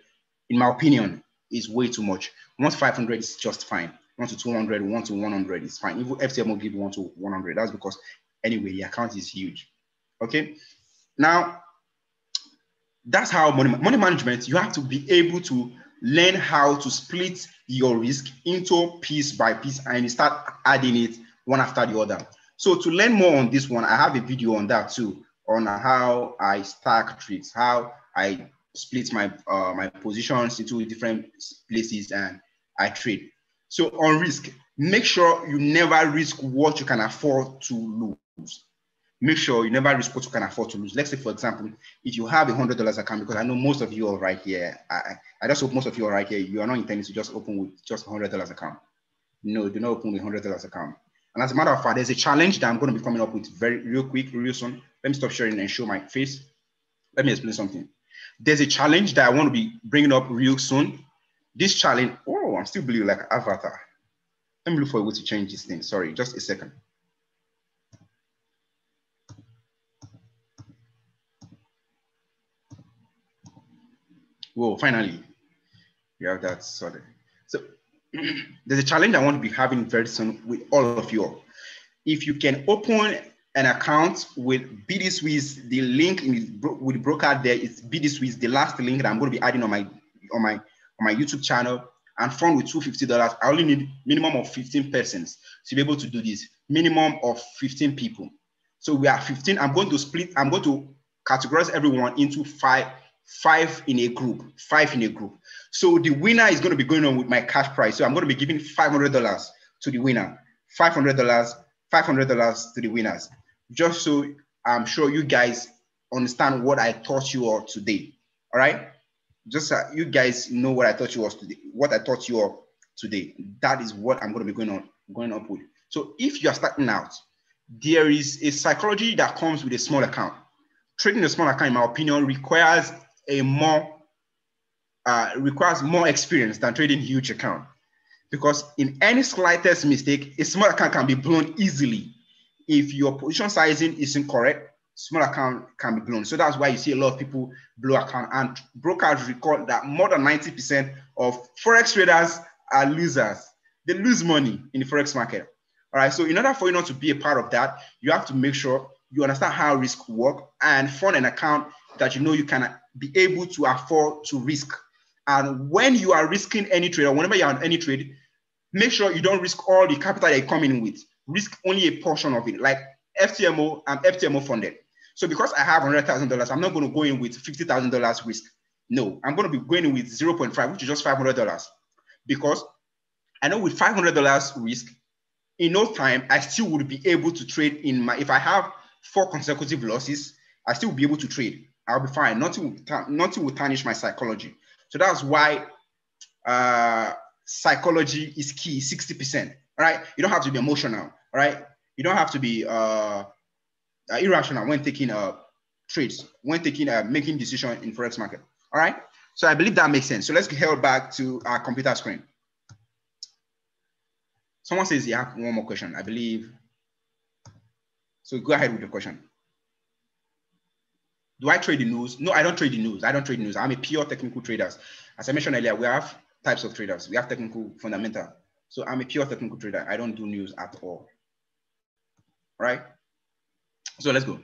in my opinion, is way too much. 1 to 500 is just fine. 1 to 200, 1 to 100 is fine. Even FTMO give 1 to 100. That's because anyway, the account is huge. Okay. Now, that's how money management, you have to be able to learn how to split your risk into piece by piece and start adding it one after the other. So to learn more on this one, I have a video on that too, on how I stack trades, how I split my my positions into different places and I trade. So on risk, make sure you never risk what you can afford to lose. Make sure you never risk what you can afford to lose. Let's say, for example, if you have $100 account, because I know most of you are right here. I just hope most of you are right here. You are not intending to just open with just $100 account. No, do not open with $100 account. And as a matter of fact, there's a challenge that I'm going to be coming up with real soon. Let me stop sharing and show my face. Let me explain something. There's a challenge that I want to be bringing up real soon. This challenge, oh, I'm still blue like an avatar. Let me look for a way to change this thing. Sorry, just a second. Whoa, finally, we have that sorted. So there's a challenge I want to be having very soon with all of you. If you can open an account with BD Swiss, the link in the, with the broker there is BD Swiss, the last link that I'm going to be adding on my YouTube channel, and fund with $250. I only need minimum of 15 persons to be able to do this. Minimum of 15 people. So we are 15. I'm going to split. I'm going to categorize everyone into five in a group, So the winner is going to be going on with my cash prize. So I'm going to be giving $500 to the winner, $500 to the winners. Just so I'm sure you guys understand what I taught you all today. All right. Just so you guys know what I taught you all today, That is what I'm going to be going up with. So if you are starting out, there is a psychology that comes with a small account. Trading a small account, in my opinion, requires more experience than trading huge account, because in any slightest mistake, a small account can be blown easily. If your position sizing is incorrect, small account can be blown. So that's why you see a lot of people blow account, and brokers record that more than 90% of Forex traders are losers. They lose money in the Forex market. All right. So in order for you not to be a part of that, you have to make sure you understand how risk works and fund an account that you know you can be able to afford to risk. And when you are risking any trade, or whenever you're on any trade, make sure you don't risk all the capital they're coming in with. Risk only a portion of it, like FTMO and FTMO funded. So because I have $100,000, I'm not going to go in with $50,000 risk. No, I'm going to be going in with 0.5, which is just $500. Because I know with $500 risk, in no time, I still would be able to trade in my, if I have 4 consecutive losses, I still be able to trade. I'll be fine. Nothing will tarnish my psychology. So that's why psychology is key, 60%. All right. You don't have to be emotional. All right. You don't have to be irrational when taking trades, when taking making decision in Forex market. All right. So I believe that makes sense. So let's get held back to our computer screen. Someone says you have one more question, I believe. So go ahead with the question. Do I trade the news? No, I don't trade the news. I don't trade news. I'm a pure technical trader. As I mentioned earlier, we have types of traders. We have technical, fundamental. So I'm a pure technical trader. I don't do news at all. Right? So let's go.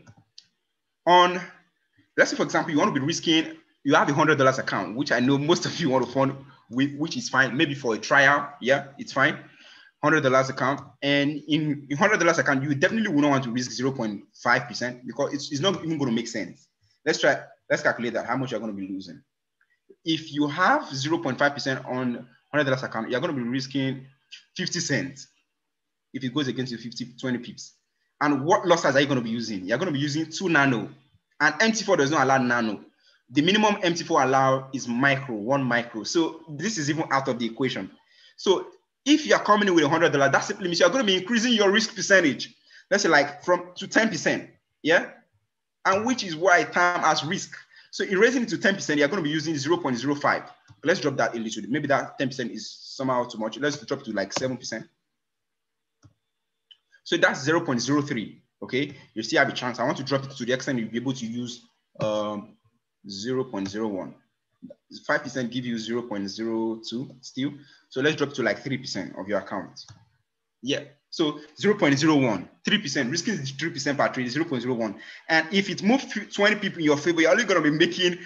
On, let's say, for example, you want to be risking, you have a $100 account, which I know most of you want to fund, which is fine. Maybe for a trial. Yeah, it's fine. $100 account, and in $100 account, you definitely wouldn't want to risk 0.5% because it's not even going to make sense. Let's calculate that, how much you're going to be losing. If you have 0.5% on $100 account, you're going to be risking 50 cents if it goes against your 20 pips. And what loss size are you going to be using? You're going to be using 2 nano, and MT4 does not allow nano. The minimum MT4 allowed is micro, 1 micro. So this is even out of the equation. So if you're coming in with $100, that simply means you're going to be increasing your risk percentage. Let's say like to 10%, yeah? And which is why time as risk. So in raising it to 10%, you're going to be using 0.05. Let's drop that a little bit. Maybe that 10% is somehow too much. Let's drop to like 7%. So that's 0.03, okay? You still have a chance. I want to drop it to the extent you'll be able to use 0.01. 5% give you 0.02 still. So let's drop to like 3% of your account. Yeah, so 0.01, 3%, risking 3% per trade, 0.01. And if it moves 20 people in your favor, you're only gonna be making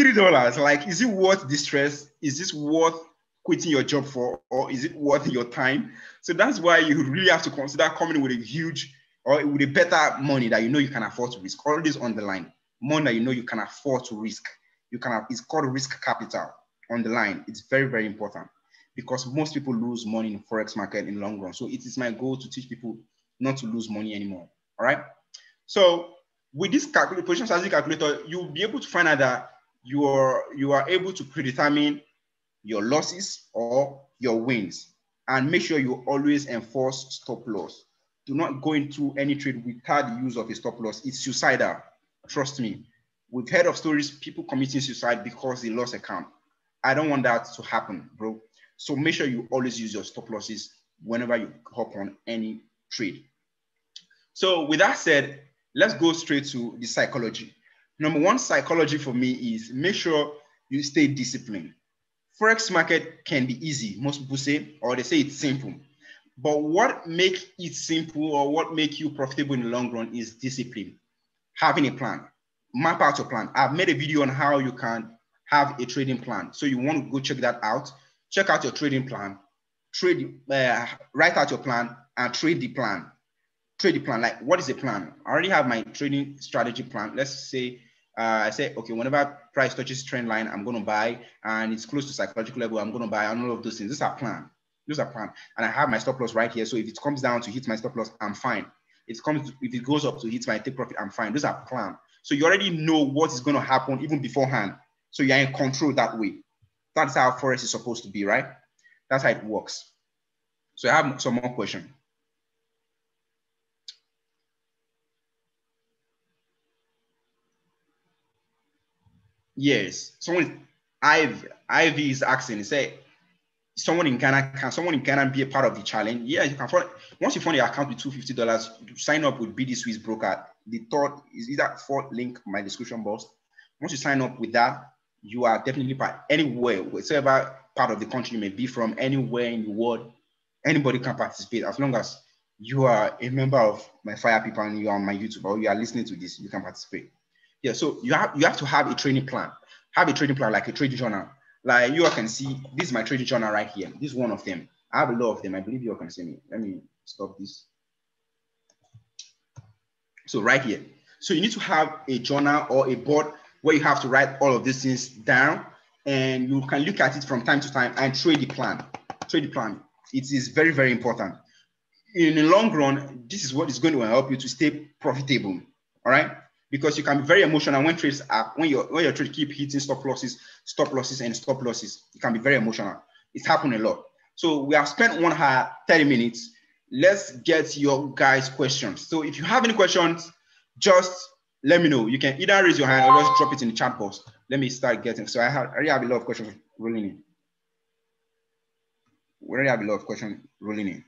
$3. Like, is it worth the stress? Is this worth quitting your job for, or is it worth your time? So that's why you really have to consider coming with a huge, or with a better money that you know you can afford to risk. All this on the line, money that you know you can afford to risk. You can have, it's called risk capital on the line. It's very, very important because most people lose money in Forex market in the long run. So it is my goal to teach people not to lose money anymore, all right? So with this position strategy calculator, you'll be able to find out that you are able to predetermine your losses or your wins, and make sure you always enforce stop loss. Do not go into any trade without the use of a stop loss. It's suicidal, trust me. We've heard of stories, people committing suicide because they lost account. I don't want that to happen, bro. So make sure you always use your stop losses whenever you hop on any trade. So with that said, let's go straight to the psychology. Number one psychology for me is make sure you stay disciplined. Forex market can be easy, most people say, or they say it's simple. But what makes it simple or what makes you profitable in the long run is discipline, having a plan. Map out your plan. I've made a video on how you can have a trading plan. So you want to go check that out. Check out your trading plan. Write out your plan and trade the plan. Trade the plan. Like, what is the plan? I already have my trading strategy plan. Let's say, I say, okay, whenever price touches trend line, I'm going to buy, and it's close to psychological level, I'm going to buy, and all of those things. This is our plan. This is our plan. And I have my stop loss right here. So if it comes down to hit my stop loss, I'm fine. If it goes up to hit my take profit, I'm fine. This is our plan. So you already know what is going to happen even beforehand. So you're in control that way. That's how Forex is supposed to be, right? That's how it works. So I have some more questions. Yes, someone, Ivy is asking, he said, can someone in Ghana be a part of the challenge? Yeah, you can. Once you fund your account with $250, you sign up with BD Swiss broker. The third is either fourth link in my description box. Once you sign up with that, you are definitely part anywhere, whatever part of the country you may be from, anywhere in the world, anybody can participate. As long as you are a member of my FirePeep and you are on my YouTube or you are listening to this, you can participate. Yeah, so you have to have a training plan. Have a trading plan, like a trading journal. Like you all can see, this is my trading journal right here. This is one of them. I have a lot of them. I believe you all can see me. Let me stop this. So right here. So you need to have a journal or a board where you have to write all of these things down, and you can look at it from time to time and trade the plan. Trade the plan. It is very, very important. In the long run, this is what is going to help you to stay profitable. All right. Because you can be very emotional when trades are, when your trade keep hitting stop losses. It can be very emotional. It's happened a lot. So we have spent 1 hour, 30 minutes. Let's get your guys' questions. So if you have any questions, just let me know. You can either raise your hand or just drop it in the chat box. Let me start getting. So I already have a lot of questions rolling in. We already have a lot of questions rolling in.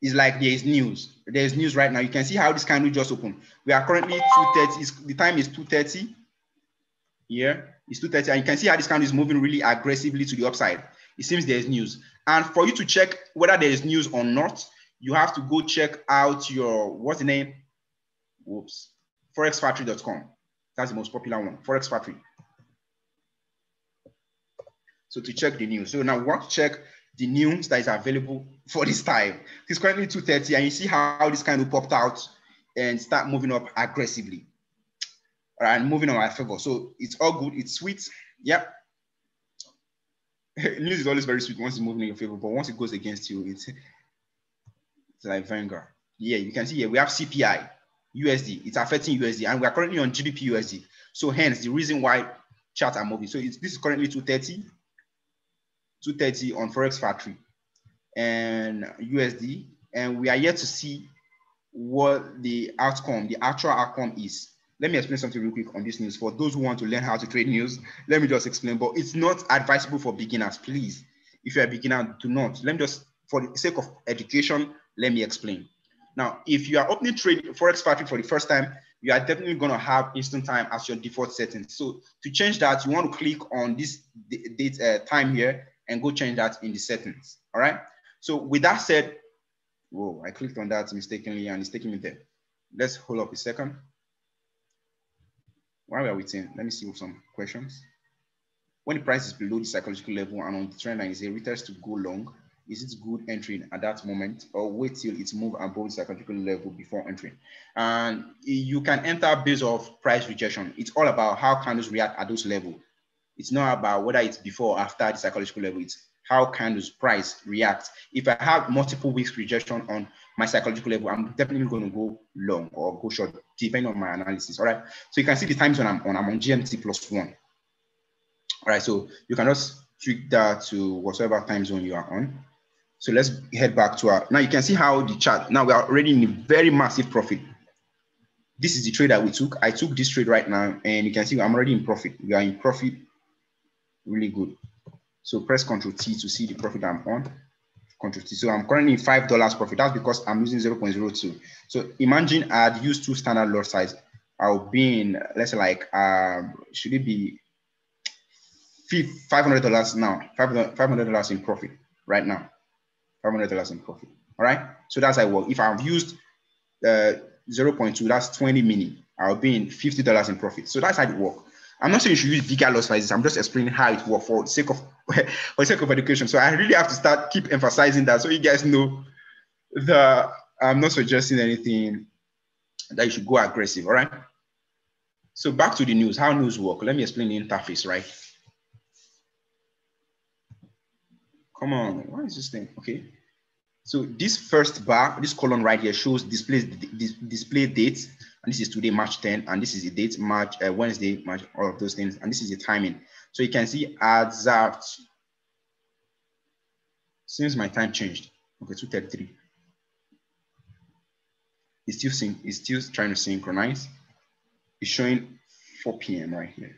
It's like there is news. There is news right now. You can see how this candle just opened. We are currently 2:30. The time is 2:30. Yeah, it's 2:30. And you can see how this candle is moving really aggressively to the upside. It seems there is news. And for you to check whether there is news or not, you have to go check out your, what's the name? Whoops. ForexFactory.com. That's the most popular one. ForexFactory. So to check the news. So now we want to check the news that is available for this time. It's currently 230, and you see how this kind of popped out and start moving up aggressively. All right, moving on my favor. So it's all good, it's sweet. Yep. News is always very sweet once it's moving in your favor, but once it goes against you, it's like Vanguard. Yeah, you can see here we have CPI, USD. It's affecting USD, and we are currently on GBP USD. So hence the reason why charts are moving. So this is currently 230 on Forex Factory and USD, and we are yet to see what the outcome, the actual outcome is. Let me explain something real quick on this news. For those who want to learn how to trade news, let me just explain, but it's not advisable for beginners, please. If you're a beginner, do not. Let me just, for the sake of education, let me explain. Now, if you are opening trade Forex Factory for the first time, you are definitely gonna have instant time as your default setting. So to change that, you want to click on this date time here and go change that in the settings, all right? So with that said, whoa, I clicked on that mistakenly and it's taking me there. Let's hold up a second. While we are waiting, let me see some questions. When the price is below the psychological level and on the trend line, is a retest to go long? Is it good entering at that moment, or wait till it's moved above the psychological level before entering? And you can enter based off price rejection. It's all about how candles react at those levels. It's not about whether it's before or after the psychological level. It's how candles price react. If I have multiple weeks rejection on my psychological level, I'm definitely going to go long or go short, depending on my analysis. All right. So you can see the times when I'm on GMT plus one. All right. So you can just tweak that to whatever time zone you are on. So let's head back to our, now you can see how the chart, now we are already in a very massive profit. This is the trade that we took. I took this trade right now, and you can see I'm already in profit. We are in profit, really good. So press Ctrl+T to see the profit I'm on. Ctrl+T. So I'm currently in $5 profit. That's because I'm using 0.02. So imagine I'd used two standard lot size. I'll be in, let's say like, should it be $500 now? $500 in profit right now. $500 in profit. All right. So that's how I work. If I've used 0.2, that's 20 mini. I'll be in $50 in profit. So that's how it works. I'm not saying you should use bigger lot sizes. I'm just explaining how it works for the sake of education. So I really have to start keep emphasizing that so you guys know that I'm not suggesting anything that you should go aggressive. All right. So back to the news. How news work? Let me explain the interface. Right. Come on, what is this thing? Okay. So this first bar, this column right here shows display dates. And this is today, March 10. And this is the date, March, Wednesday, March, all of those things. And this is the timing. So you can see as of, since my time changed. Okay, 2:33. It's still trying to synchronize. It's showing 4 p.m. right here.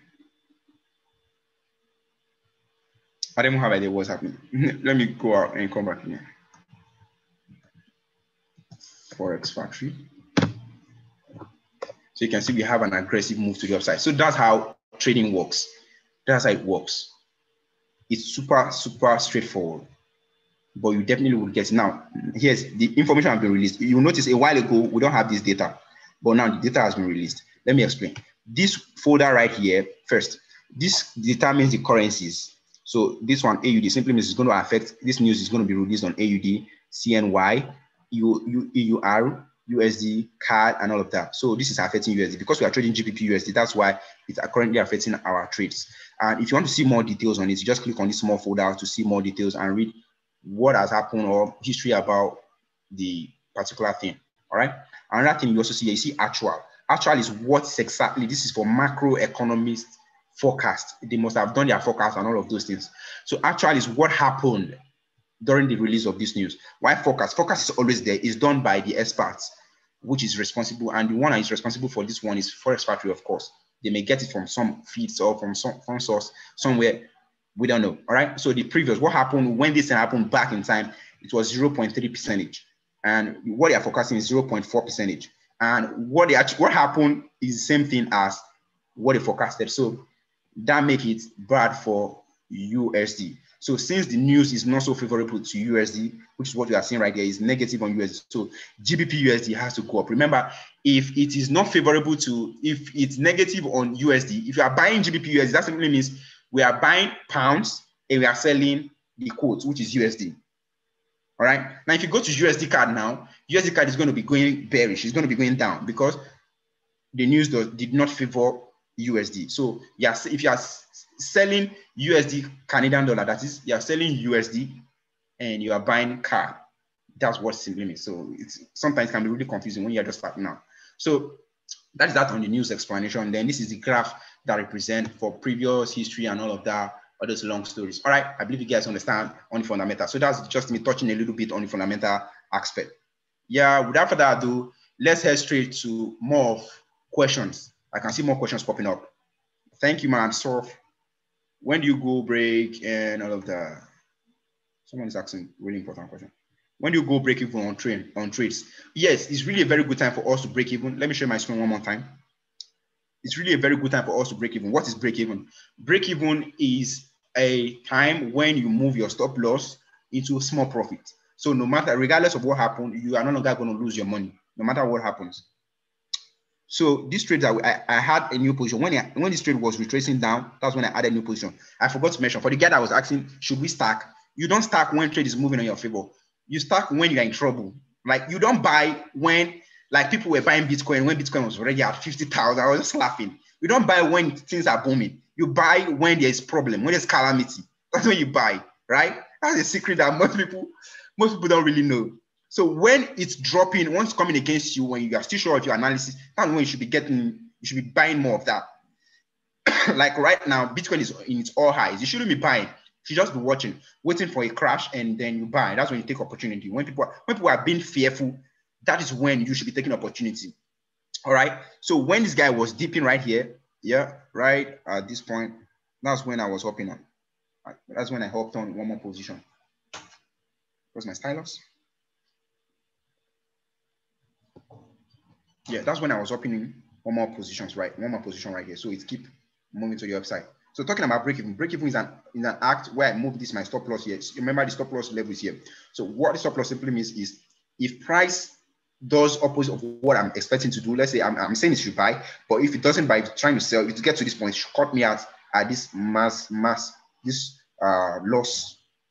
I don't have idea what's happening. Let me go out and come back here. Forex Factory. So you can see we have an aggressive move to the upside. So that's how trading works. That's how it works. It's super, super straightforward, but you definitely will get it. Now, here's the information I've been released. You'll notice a while ago, we don't have this data, but now the data has been released. Let me explain. This folder right here, first, this determines the currencies. So this one, AUD, simply means it's going to affect, this news is going to be released on AUD, CNY, EUR, USD, CAD, and all of that. So this is affecting USD. Because we are trading GBP USD, that's why it's currently affecting our trades. And if you want to see more details on it, you just click on this small folder to see more details and read what has happened or history about the particular thing, all right? Another thing you also see, you see actual. Actual is what's exactly, this is for macroeconomists, forecast. They must have done their forecast and all of those things. So actually is what happened during the release of this news. Why forecast? Forecast is always there. It's done by the experts, which is responsible. And the one that is responsible for this one is Forex Factory, of course. They may get it from some feeds or from some source somewhere. We don't know. All right. So the previous, what happened when this happened back in time, it was 0.3%. And what they are forecasting is 0.4%. And what happened is the same thing as what they forecasted. So that make it bad for USD. So since the news is not so favorable to USD, which is what you are seeing right there, is negative on USD. So GBP USD has to go up. Remember, if it is not favorable to, if it's negative on USD, if you are buying GBP USD, that simply means we are buying pounds and we are selling the quote, which is USD. All right. Now, if you go to USD CAD now, USD CAD is going to be going bearish. It's going to be going down because the news did not favor USD. So yes, if you are selling USD Canadian dollar, that is, you are selling USD and you are buying CAD. That's what simply means. So it's sometimes can be really confusing when you are just starting out. So that's that on the news explanation. Then this is the graph that represents for previous history and all of that, all those long stories. All right, I believe you guys understand on the fundamental. So that's just me touching a little bit on the fundamental aspect. Yeah, without further ado, let's head straight to more of questions. I can see more questions popping up. Thank you, man. So when do you go break and all of that? Someone is asking a really important question. When do you go break even on trades? Yes, it's really a very good time for us to break even. Let me share my screen one more time. It's really a very good time for us to break even. What is break even? Break even is a time when you move your stop loss into small profit. So no matter, regardless of what happened, you are no longer going to lose your money, no matter what happens. So this trade that I had a new position. When this trade was retracing down, that's when I added a new position. I forgot to mention, for the guy that was asking, should we stack? You don't stack when trade is moving in your favor. You stack when you're in trouble. Like, you don't buy when, like, people were buying Bitcoin when Bitcoin was already at 50,000. I was just laughing. You don't buy when things are booming. You buy when there's problem, when there's calamity. That's when you buy, right? That's a secret that most people don't really know. So when it's dropping, when it's coming against you, when you are still sure of your analysis, that's when you should be buying more of that. Like right now, Bitcoin is in its all highs. You shouldn't be buying. You should just be watching, waiting for a crash, and then you buy. That's when you take opportunity. When people are being fearful, that is when you should be taking opportunity. All right. So when this guy was dipping right here, yeah, right at this point, that's when I was hopping on. That's when I hopped on one more position. Where's my stylus? Yeah, that's when I was opening one more positions, right? One more position right here. So it keep moving to your upside. So talking about break-even. Break-even is an act where I move this my stop loss here. So remember the stop loss level is here. So what the stop loss simply means is if price does opposite of what I'm expecting to do, let's say I'm saying it should buy, but if it doesn't buy, it's trying to sell, if it gets to this point, it should cut me out at this loss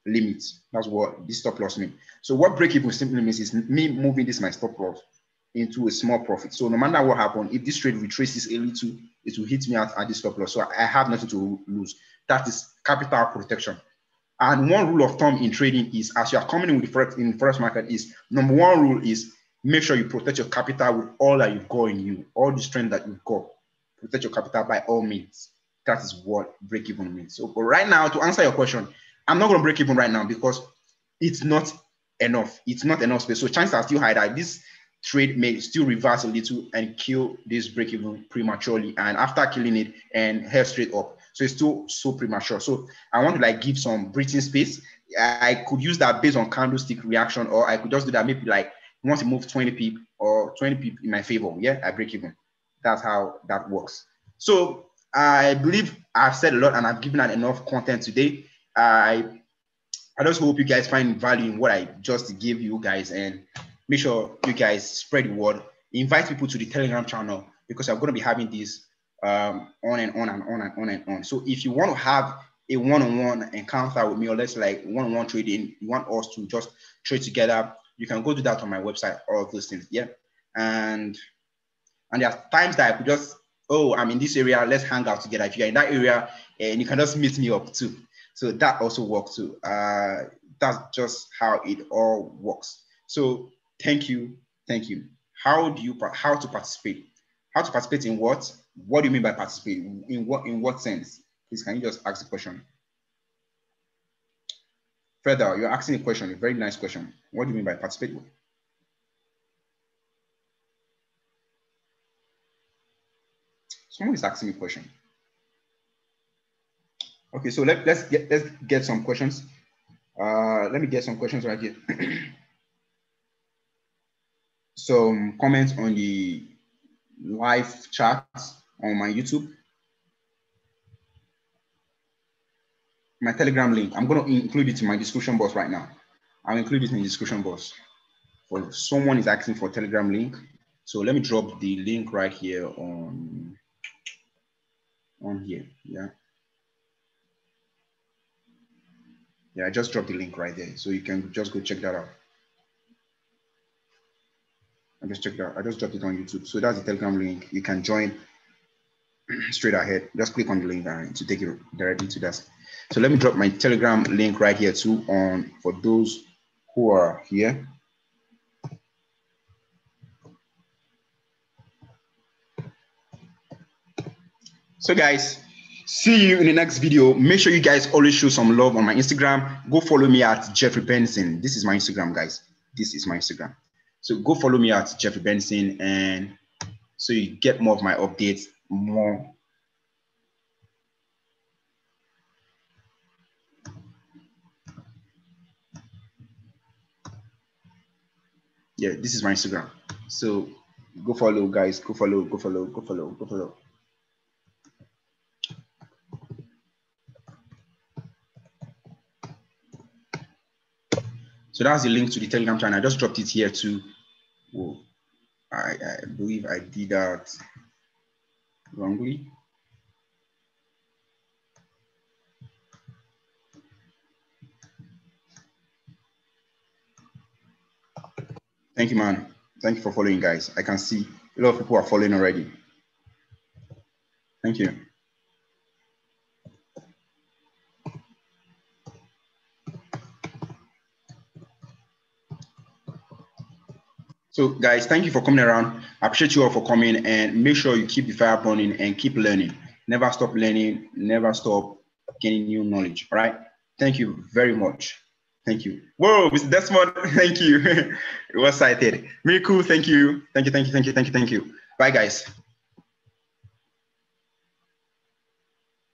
limit. That's what this stop loss means. So what break-even simply means is me moving this my stop loss into a small profit. So no matter what happens, if this trade retraces a little, it will hit me at this stop loss. So I have nothing to lose. That is capital protection. And one rule of thumb in trading is, as you are coming in with forex, in forex market, is number one rule is make sure you protect your capital with all that you've got in you, all the strength that you've got. Protect your capital by all means. That is what break even means. So but right now, to answer your question, I'm not going to break even right now because it's not enough. It's not enough space. So chances are still high that this trade may still reverse a little and kill this break even prematurely, and after killing it and head straight up. So it's still so premature. So I want to like give some breathing space. I could use that based on candlestick reaction, or I could just do that maybe like once it moves 20 pip or 20 pip in my favor. Yeah, I break even. That's how that works. So I believe I've said a lot and I've given out enough content today. I just hope you guys find value in what I just gave you guys, and make sure you guys spread the word. Invite people to the Telegram channel because I'm going to be having this on and on and on and on and on. So if you want to have a one-on-one encounter with me, or let's like one-on-one trading, you want us to just trade together, you can go do that on my website, all of those things. Yeah. And there are times that I could just, oh, I'm in this area, let's hang out together. If you're in that area, and you can just meet me up too. So that also works too. That's just how it all works. So thank you. Thank you. How to participate? How to participate in what? What do you mean by participate? In what sense? Please, can you just ask the question? Further, you're asking a question, a very nice question. What do you mean by participate? Someone is asking me a question. Okay, so let's get some questions. Let me get some questions right here. Some comments on the live chat on my YouTube, my Telegram link. I'm going to include it in my description box right now. I'll include it in the description box. Well, someone is asking for a Telegram link. So let me drop the link right here on here. Yeah. Yeah, I just dropped the link right there. So you can just go check that out. I just dropped it on YouTube. So that's the Telegram link. You can join straight ahead. Just click on the link to take you directly to that. So let me drop my Telegram link right here too on for those who are here. So guys, see you in the next video. Make sure you guys always show some love on my Instagram. Go follow me at Jeffrey Benson. This is my Instagram, guys. This is my Instagram. So go follow me at Jeffrey Benson, and so you get more of my updates, more. Yeah, this is my Instagram. So go follow, guys. Go follow, go follow, go follow, go follow. So that's the link to the Telegram channel. I just dropped it here too. Whoa, I believe I did that wrongly. Thank you, man. Thank you for following, guys. I can see a lot of people are following already. Thank you. So guys, thank you for coming around. I appreciate you all for coming, and make sure you keep the fire burning and keep learning. Never stop learning, never stop gaining new knowledge, all right? Thank you very much. Thank you. Whoa, Mr. Desmond, thank you. It was cited. Miku, thank you. Thank you, thank you, thank you, thank you, thank you. Bye guys.